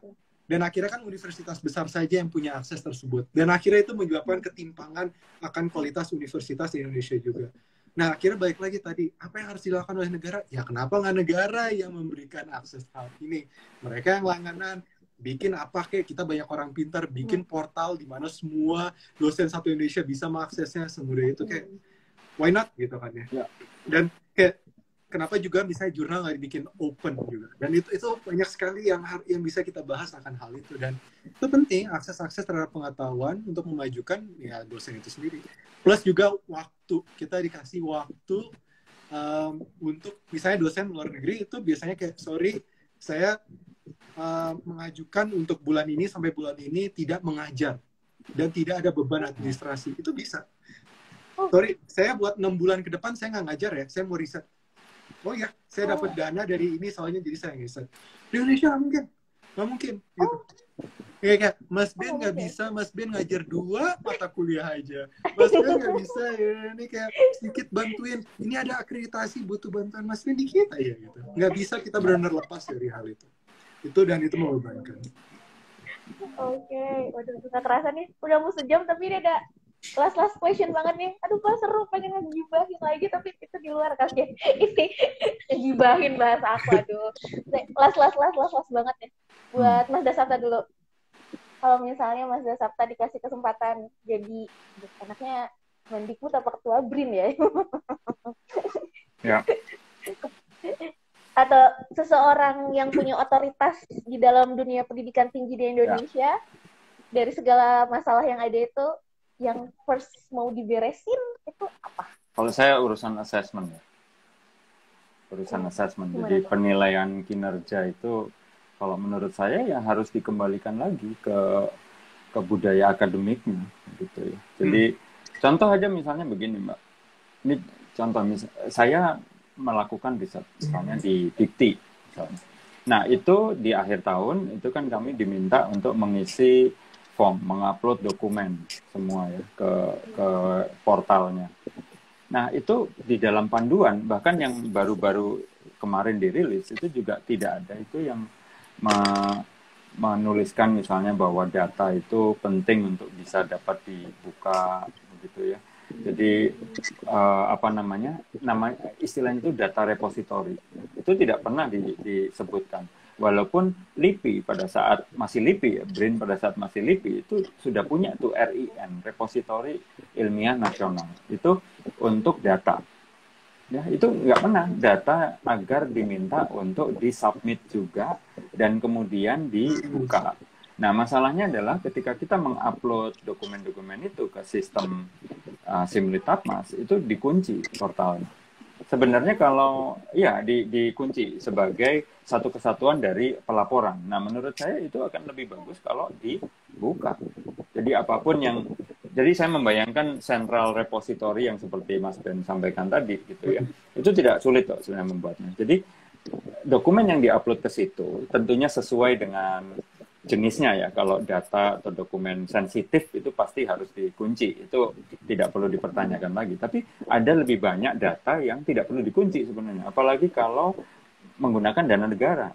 dan akhirnya kan universitas besar saja yang punya akses tersebut, dan akhirnya itu menyebabkan ketimpangan akan kualitas universitas di Indonesia juga. Nah, akhirnya balik lagi tadi, apa yang harus dilakukan oleh negara? Ya kenapa nggak negara yang memberikan akses hal ini? Mereka yang langganan, bikin apa kayak kita banyak orang pintar, bikin portal di mana semua dosen satu Indonesia bisa mengaksesnya semudah itu, kayak why not gitu kan ya. Dan kayak kenapa juga misalnya jurnal nggak dibikin open juga, dan itu banyak sekali yang bisa kita bahas akan hal itu, dan itu penting akses terhadap pengetahuan untuk memajukan ya dosen itu sendiri, plus juga waktu, kita dikasih waktu untuk misalnya dosen luar negeri itu biasanya kayak sorry saya mengajukan untuk bulan ini sampai bulan ini tidak mengajar dan tidak ada beban administrasi. Itu bisa. Sorry, saya buat 6 bulan ke depan saya nggak ngajar ya, saya mau riset. Oh ya, saya dapat dana dari ini soalnya jadi saya riset. Di Indonesia nggak mungkin. Gitu. Kayak Mas Ben nggak bisa, Mas Ben ngajar 2 mata kuliah aja. Mas Ben nggak bisa, ya. Ini kayak sedikit bantuin. Ini ada akreditasi butuh bantuan Mas Ben dikit aja gitu. Nggak bisa kita benar-benar lepas dari hal itu. Itu dan itu membebankan. Oke, waduh nggak kerasa nih udah mau sejam tapi ini ada kelas question banget nih. Aduh pas seru pengen ngegibahin lagi tapi itu di luar kan ya. Ini ngegibahin bahasa aku aduh. Kelas banget nih. Buat Mas Dasapta dulu. Kalau misalnya Mas Dasapta dikasih kesempatan jadi anaknya Kemendikbud atau ketua BRIN ya. Ya. Atau seseorang yang punya otoritas di dalam dunia pendidikan tinggi di Indonesia, dari segala masalah yang ada itu, yang first mau diberesin itu apa? Kalau saya urusan assessment ya. Urusan assessment. Jadi penilaian kinerja itu, kalau menurut saya ya harus dikembalikan lagi ke budaya akademiknya. Gitu ya. Jadi contoh aja misalnya begini Mbak. Ini contoh, saya melakukan riset misalnya di Dikti misalnya. Nah itu di akhir tahun itu kan kami diminta untuk mengisi form, mengupload dokumen semua ya ke portalnya. Nah itu di dalam panduan bahkan yang baru-baru kemarin dirilis itu juga tidak ada itu yang menuliskan misalnya bahwa data itu penting untuk bisa dapat dibuka begitu ya. Jadi istilahnya itu data repository itu tidak pernah disebutkan. Walaupun LIPI pada saat masih LIPI ya, BRIN pada saat masih LIPI itu sudah punya tuh RIN, repository ilmiah nasional itu untuk data. Ya itu nggak pernah data agar diminta untuk disubmit juga dan kemudian dibuka. Nah, masalahnya adalah ketika kita mengupload dokumen-dokumen itu ke sistem Simlitabmas, itu dikunci portalnya. Sebenarnya kalau, ya, dikunci sebagai satu kesatuan dari pelaporan. Nah, menurut saya itu akan lebih bagus kalau dibuka. Jadi, apapun yang... Jadi, saya membayangkan central repository yang seperti Mas Ben sampaikan tadi, gitu ya. Itu tidak sulit, loh, sebenarnya membuatnya. Jadi, dokumen yang diupload ke situ tentunya sesuai dengan... jenisnya ya, kalau data atau dokumen sensitif itu pasti harus dikunci, itu tidak perlu dipertanyakan lagi. Tapi ada lebih banyak data yang tidak perlu dikunci sebenarnya, apalagi kalau menggunakan dana negara,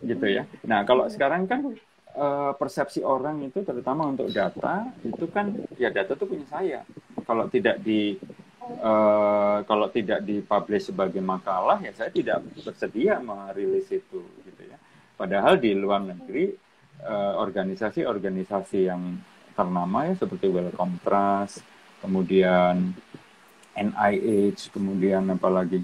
gitu ya. Nah kalau sekarang kan persepsi orang itu terutama untuk data itu kan ya data itu punya saya. Kalau tidak dipublish sebagai makalah ya saya tidak bersedia merilis itu, gitu ya. Padahal di luar negeri, organisasi-organisasi yang ternama ya, seperti Wellcome Trust, kemudian NIH, kemudian apalagi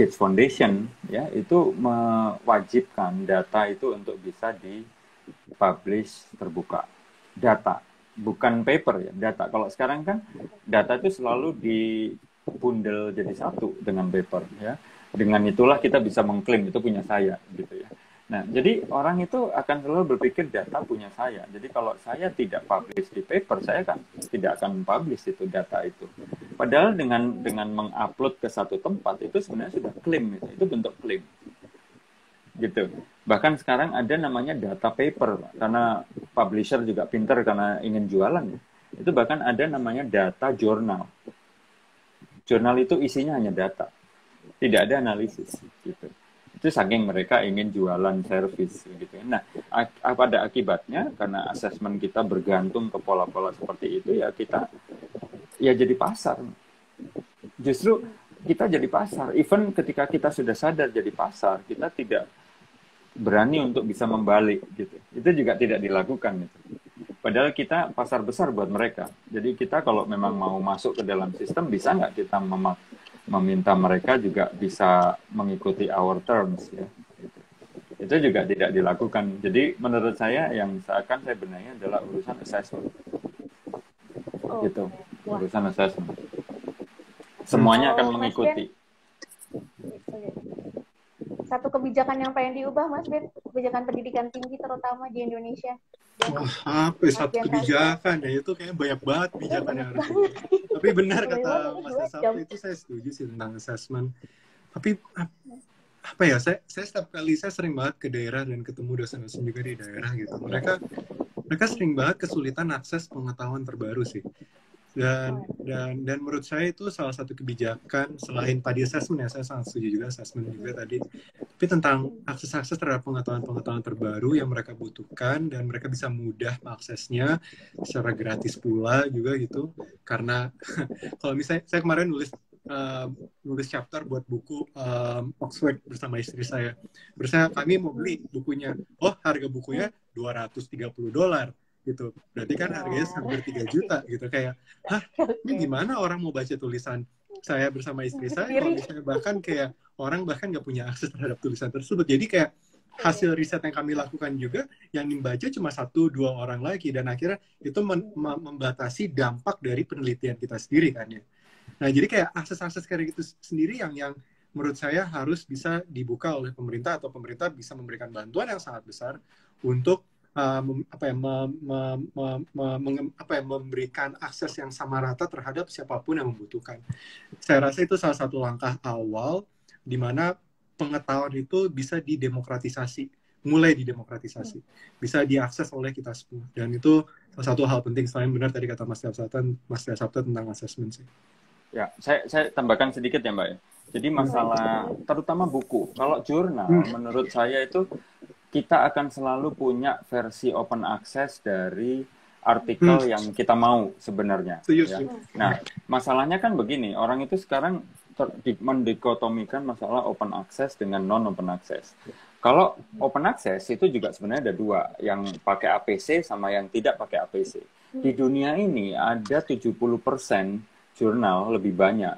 Gates Foundation, ya itu mewajibkan data itu untuk bisa dipublish terbuka. Data, bukan paper ya, data. Kalau sekarang kan data itu selalu dibundel jadi satu dengan paper ya. Dengan itulah kita bisa mengklaim itu punya saya, gitu ya. Nah, jadi orang itu akan selalu berpikir data punya saya. Jadi kalau saya tidak publish di paper, saya kan tidak akan publish itu data itu. Padahal dengan mengupload ke satu tempat itu sebenarnya sudah klaim, itu bentuk klaim. Gitu. Bahkan sekarang ada namanya data paper, karena publisher juga pintar karena ingin jualan. Itu bahkan ada namanya data jurnal. Jurnal itu isinya hanya data, tidak ada analisis. Gitu. Itu saking mereka ingin jualan service gitu. Nah, pada akibatnya karena asesmen kita bergantung ke pola-pola seperti itu, ya kita ya jadi pasar. Justru kita jadi pasar. Even ketika kita sudah sadar jadi pasar, kita tidak berani untuk bisa membalik gitu. Itu juga tidak dilakukan gitu. Padahal kita pasar besar buat mereka. Jadi kita kalau memang mau masuk ke dalam sistem, bisa nggak kita meminta mereka juga bisa mengikuti our terms ya. Itu juga tidak dilakukan. Jadi menurut saya yang akan saya benahi adalah urusan assessment. Oh, gitu. Wah. Urusan assessment. Semuanya akan mengikuti. Satu kebijakan yang pengen diubah Mas Ben, kebijakan pendidikan tinggi terutama di Indonesia. Wah, apa satu kebijakan ya, itu kayaknya banyak banget kebijakan yang harus. Tapi benar kata Mas Dasapta, itu saya setuju sih tentang assessment. Tapi apa ya, saya setiap kali saya sering banget ke daerah dan ketemu dosen-dosen juga di daerah gitu. Mereka sering banget kesulitan akses pengetahuan terbaru sih. Dan menurut saya itu salah satu kebijakan selain tadi assessment ya, saya sangat setuju juga assessment juga tadi, tapi tentang akses terhadap pengetahuan terbaru yang mereka butuhkan dan mereka bisa mudah mengaksesnya secara gratis pula juga gitu. Karena kalau misalnya saya kemarin nulis chapter buat buku Oxford bersama istri saya, bersama kami mau beli bukunya, oh harga bukunya $230 gitu. Berarti kan harganya hampir 3 juta gitu. Kayak, hah, ini gimana orang mau baca tulisan saya bersama istri saya kalau misalnya bahkan kayak orang bahkan nggak punya akses terhadap tulisan tersebut. Jadi kayak hasil riset yang kami lakukan juga yang membaca cuma 1-2 orang lagi, dan akhirnya itu membatasi dampak dari penelitian kita sendiri kan ya. Nah, jadi kayak akses-akses kayak gitu sendiri yang menurut saya harus bisa dibuka oleh pemerintah, atau pemerintah bisa memberikan bantuan yang sangat besar untuk memberikan akses yang sama rata terhadap siapapun yang membutuhkan. Saya rasa itu salah satu langkah awal di mana pengetahuan itu bisa didemokratisasi, mulai didemokratisasi, bisa diakses oleh kita semua. Dan itu salah satu hal penting, selain benar tadi kata Mas Dasapta tentang assessment sih. Ya, saya tambahkan sedikit ya Mbak. Jadi masalah terutama buku. Kalau jurnal menurut saya itu kita akan selalu punya versi open access dari artikel yang kita mau sebenarnya. Ya. Nah, masalahnya kan begini, orang itu sekarang mendikotomikan masalah open access dengan non-open access. Kalau open access itu juga sebenarnya ada dua, yang pakai APC sama yang tidak pakai APC. Di dunia ini ada 70% jurnal lebih banyak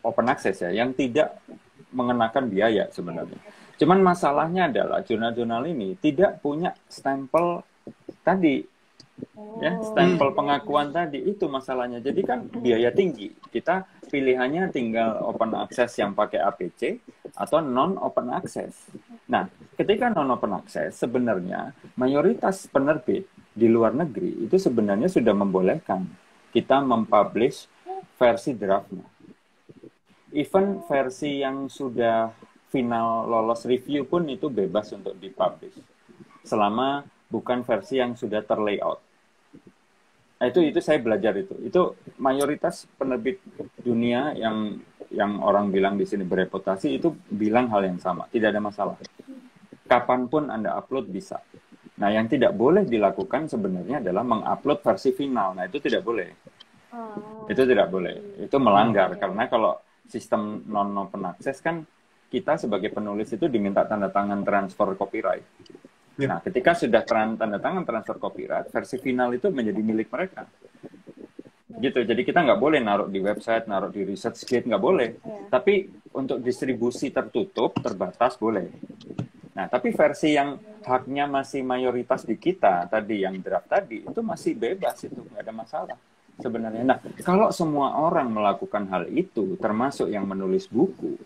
open access ya, yang tidak mengenakan biaya sebenarnya. Cuman masalahnya adalah jurnal-jurnal ini tidak punya stempel tadi, ya, stempel pengakuan tadi, itu masalahnya. Jadi kan biaya tinggi. Kita pilihannya tinggal open access yang pakai APC atau non open access. Nah, ketika non open access sebenarnya mayoritas penerbit di luar negeri itu sebenarnya sudah membolehkan kita mempublish versi draftnya. Even versi yang sudah final lolos review pun itu bebas untuk dipublish, selama bukan versi yang sudah terlayout. Nah, itu saya belajar itu mayoritas penerbit dunia yang orang bilang di sini bereputasi itu bilang hal yang sama, tidak ada masalah. Kapanpun Anda upload bisa. Nah, yang tidak boleh dilakukan sebenarnya adalah mengupload versi final. Nah, itu tidak boleh. Itu tidak boleh. Itu melanggar, karena kalau sistem non-open access kan kita sebagai penulis itu diminta tanda tangan transfer copyright. Ya. Nah, ketika sudah tanda tangan transfer copyright, versi final itu menjadi milik mereka. Gitu. Jadi kita nggak boleh naruh di website, naruh di ResearchGate, nggak boleh. Ya. Tapi untuk distribusi tertutup, terbatas, boleh. Nah, tapi versi yang haknya masih mayoritas di kita tadi, yang draft tadi, itu masih bebas, itu nggak ada masalah sebenarnya. Nah, kalau semua orang melakukan hal itu, termasuk yang menulis buku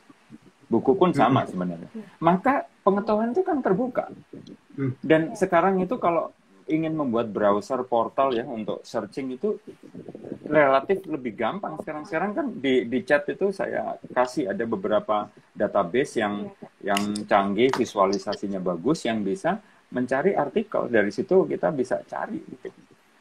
pun sama sebenarnya. Maka pengetahuan itu kan terbuka. Dan sekarang itu kalau ingin membuat browser portal ya untuk searching itu relatif lebih gampang. Sekarang kan di chat itu saya kasih ada beberapa database yang canggih, visualisasinya bagus, yang bisa mencari artikel. Dari situ kita bisa cari.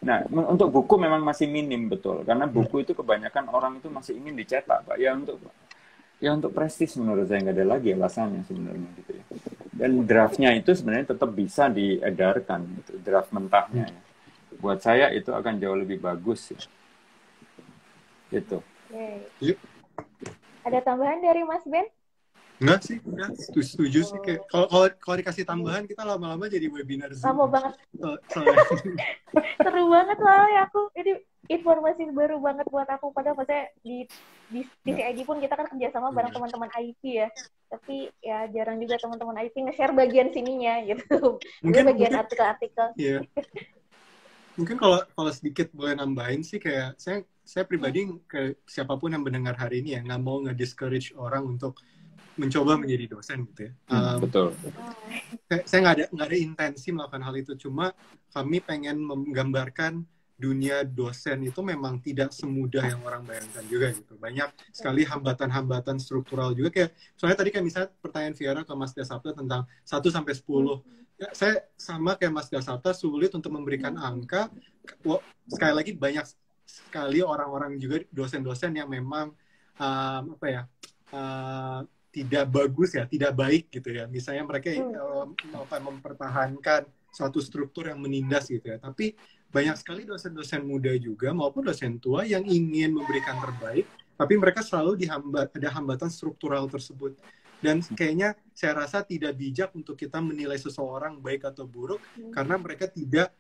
Nah, untuk buku memang masih minim, betul, karena buku itu kebanyakan orang itu masih ingin dicetak, Pak. Ya untuk prestis menurut saya nggak ada lagi alasannya sebenarnya gitu ya. Dan draftnya itu sebenarnya tetap bisa diedarkan, gitu, draft mentahnya. Ya. Buat saya itu akan jauh lebih bagus ya. Gitu. Yuk. Ada tambahan dari Mas Ben? Enggak sih, enggak. Setuju sih. Kalau dikasih tambahan, kita lama-lama jadi webinar. Lama banget. Seru banget lah ya aku. Ini informasi baru banget buat aku. Padahal maksudnya di CID pun kita kan kerjasama bareng teman-teman IT ya. Tapi ya jarang juga teman-teman IT nge-share bagian sininya gitu. Mungkin bagian artikel-artikel. Iya. Mungkin kalau sedikit boleh nambahin sih, kayak saya pribadi ke siapapun yang mendengar hari ini ya, nggak mau nge-discourage orang untuk mencoba menjadi dosen gitu ya. Betul. Saya nggak ada intensi melakukan hal itu, cuma kami pengen menggambarkan dunia dosen itu memang tidak semudah yang orang bayangkan juga gitu. Banyak sekali hambatan-hambatan struktural juga, kayak soalnya tadi kan misalnya pertanyaan Viera ke Mas Dasapta tentang 1 sampai 10. Ya, saya sama kayak Mas Dasapta, sulit untuk memberikan angka. Sekali lagi banyak sekali orang-orang juga dosen-dosen yang memang tidak bagus ya, tidak baik gitu ya. Misalnya mereka mempertahankan suatu struktur yang menindas gitu ya. Tapi banyak sekali dosen-dosen muda juga maupun dosen tua yang ingin memberikan terbaik, tapi mereka selalu ada hambatan struktural tersebut. Dan kayaknya saya rasa tidak bijak untuk kita menilai seseorang baik atau buruk, karena mereka tidak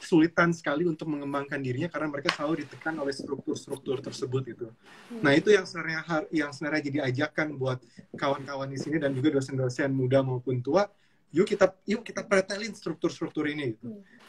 kesulitan sekali untuk mengembangkan dirinya karena mereka selalu ditekan oleh struktur-struktur tersebut itu. Nah itu yang sebenarnya jadi ajakan buat kawan-kawan di sini dan juga dosen-dosen muda maupun tua. Yuk kita pretelin struktur-struktur ini. Gitu.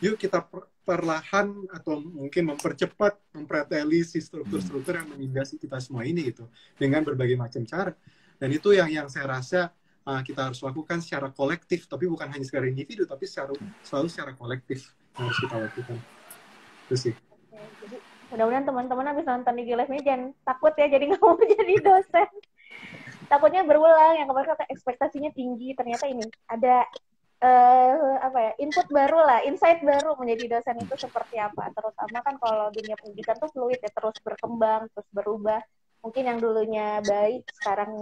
Yuk kita perlahan atau mungkin mempercepat mempreteli si struktur-struktur yang mengindasi kita semua ini gitu dengan berbagai macam cara. Dan itu yang saya rasa kita harus lakukan secara kolektif, tapi bukan hanya secara individu, tapi selalu secara kolektif harus kita lakukan. Itu sih. Oke, jadi mudah-mudahan teman-teman habis nonton IG live-nya jangan takut ya, jadi nggak mau jadi dosen. Takutnya berulang, yang kemarin kata ekspektasinya tinggi, ternyata ini ada input baru lah, insight baru menjadi dosen itu seperti apa. Terutama kan kalau dunia pendidikan tuh fluid ya, terus berkembang, terus berubah. Mungkin yang dulunya baik, sekarang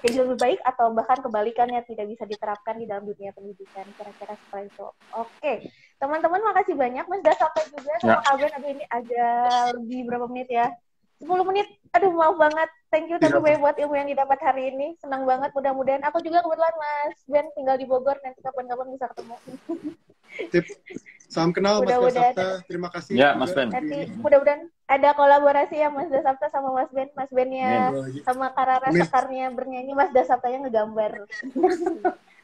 jadi lebih baik, atau bahkan kebalikannya tidak bisa diterapkan di dalam dunia pendidikan. Kira-kira seperti itu. Oke. Teman-teman, makasih banyak. Mas Dasapta juga sama Kak Ben. Aduh, ini ada lebih berapa menit ya? 10 menit. Aduh, maaf banget. Thank you buat ilmu yang didapat hari ini. Senang banget. Mudah-mudahan. Aku juga kebetulan Mas Ben tinggal di Bogor. Nanti kapan-kapan bisa ketemu. Salam kenal Mas Dasapta. Terima kasih. Ya, Mas Ben. Nanti mudah-mudahan ada kolaborasi ya Mas Dasapta sama Mas Ben. Mas Bennya sama Rara Sekarnya bernyanyi, Mas Dasaptanya ngegambar.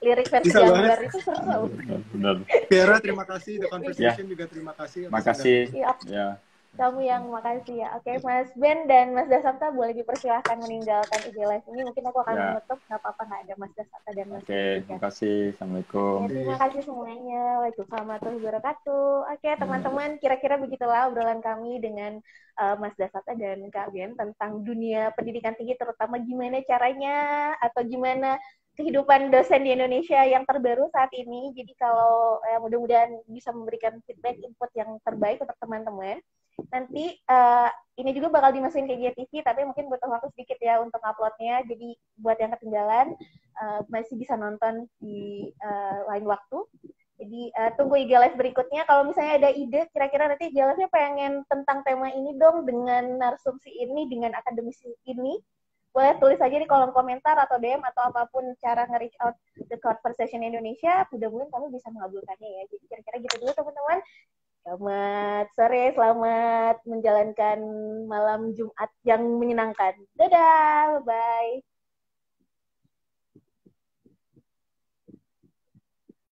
Lirik versi gambar itu seru. Benar. Vera, terima kasih. The Conversation juga terima kasih. Makasih. Ya. Kamu yang makasih ya. Oke, Mas Ben dan Mas Dasapta boleh dipersilahkan meninggalkan IG Live ini. Mungkin aku akan menutup, nggak apa-apa nggak ada Mas Dasapta dan Mas Ben. Oke, terima kasih. Assalamualaikum. Ya, terima kasih semuanya. Waalaikumsalam wabarakatuh. Oke, teman-teman, kira-kira begitulah obrolan kami dengan Mas Dasapta dan Kak Ben tentang dunia pendidikan tinggi, terutama gimana caranya atau gimana kehidupan dosen di Indonesia yang terbaru saat ini. Jadi kalau mudah-mudahan bisa memberikan feedback, input yang terbaik untuk teman-teman. Nanti ini juga bakal dimasukin ke GTV, tapi mungkin butuh waktu sedikit ya untuk uploadnya. Jadi buat yang ketinggalan masih bisa nonton di lain waktu. Jadi tunggu IG Live berikutnya. Kalau misalnya ada ide, kira-kira nanti IG Live-nya pengen tentang tema ini dong, dengan narsumsi ini, dengan akademisi ini, boleh tulis aja di kolom komentar atau DM atau apapun cara nge-reach out The Conversation Indonesia. Mudah-mudahan kamu bisa mengabulkannya ya. Jadi kira-kira gitu dulu teman-teman. Selamat sore, selamat menjalankan malam Jumat yang menyenangkan. Dadah, bye-bye.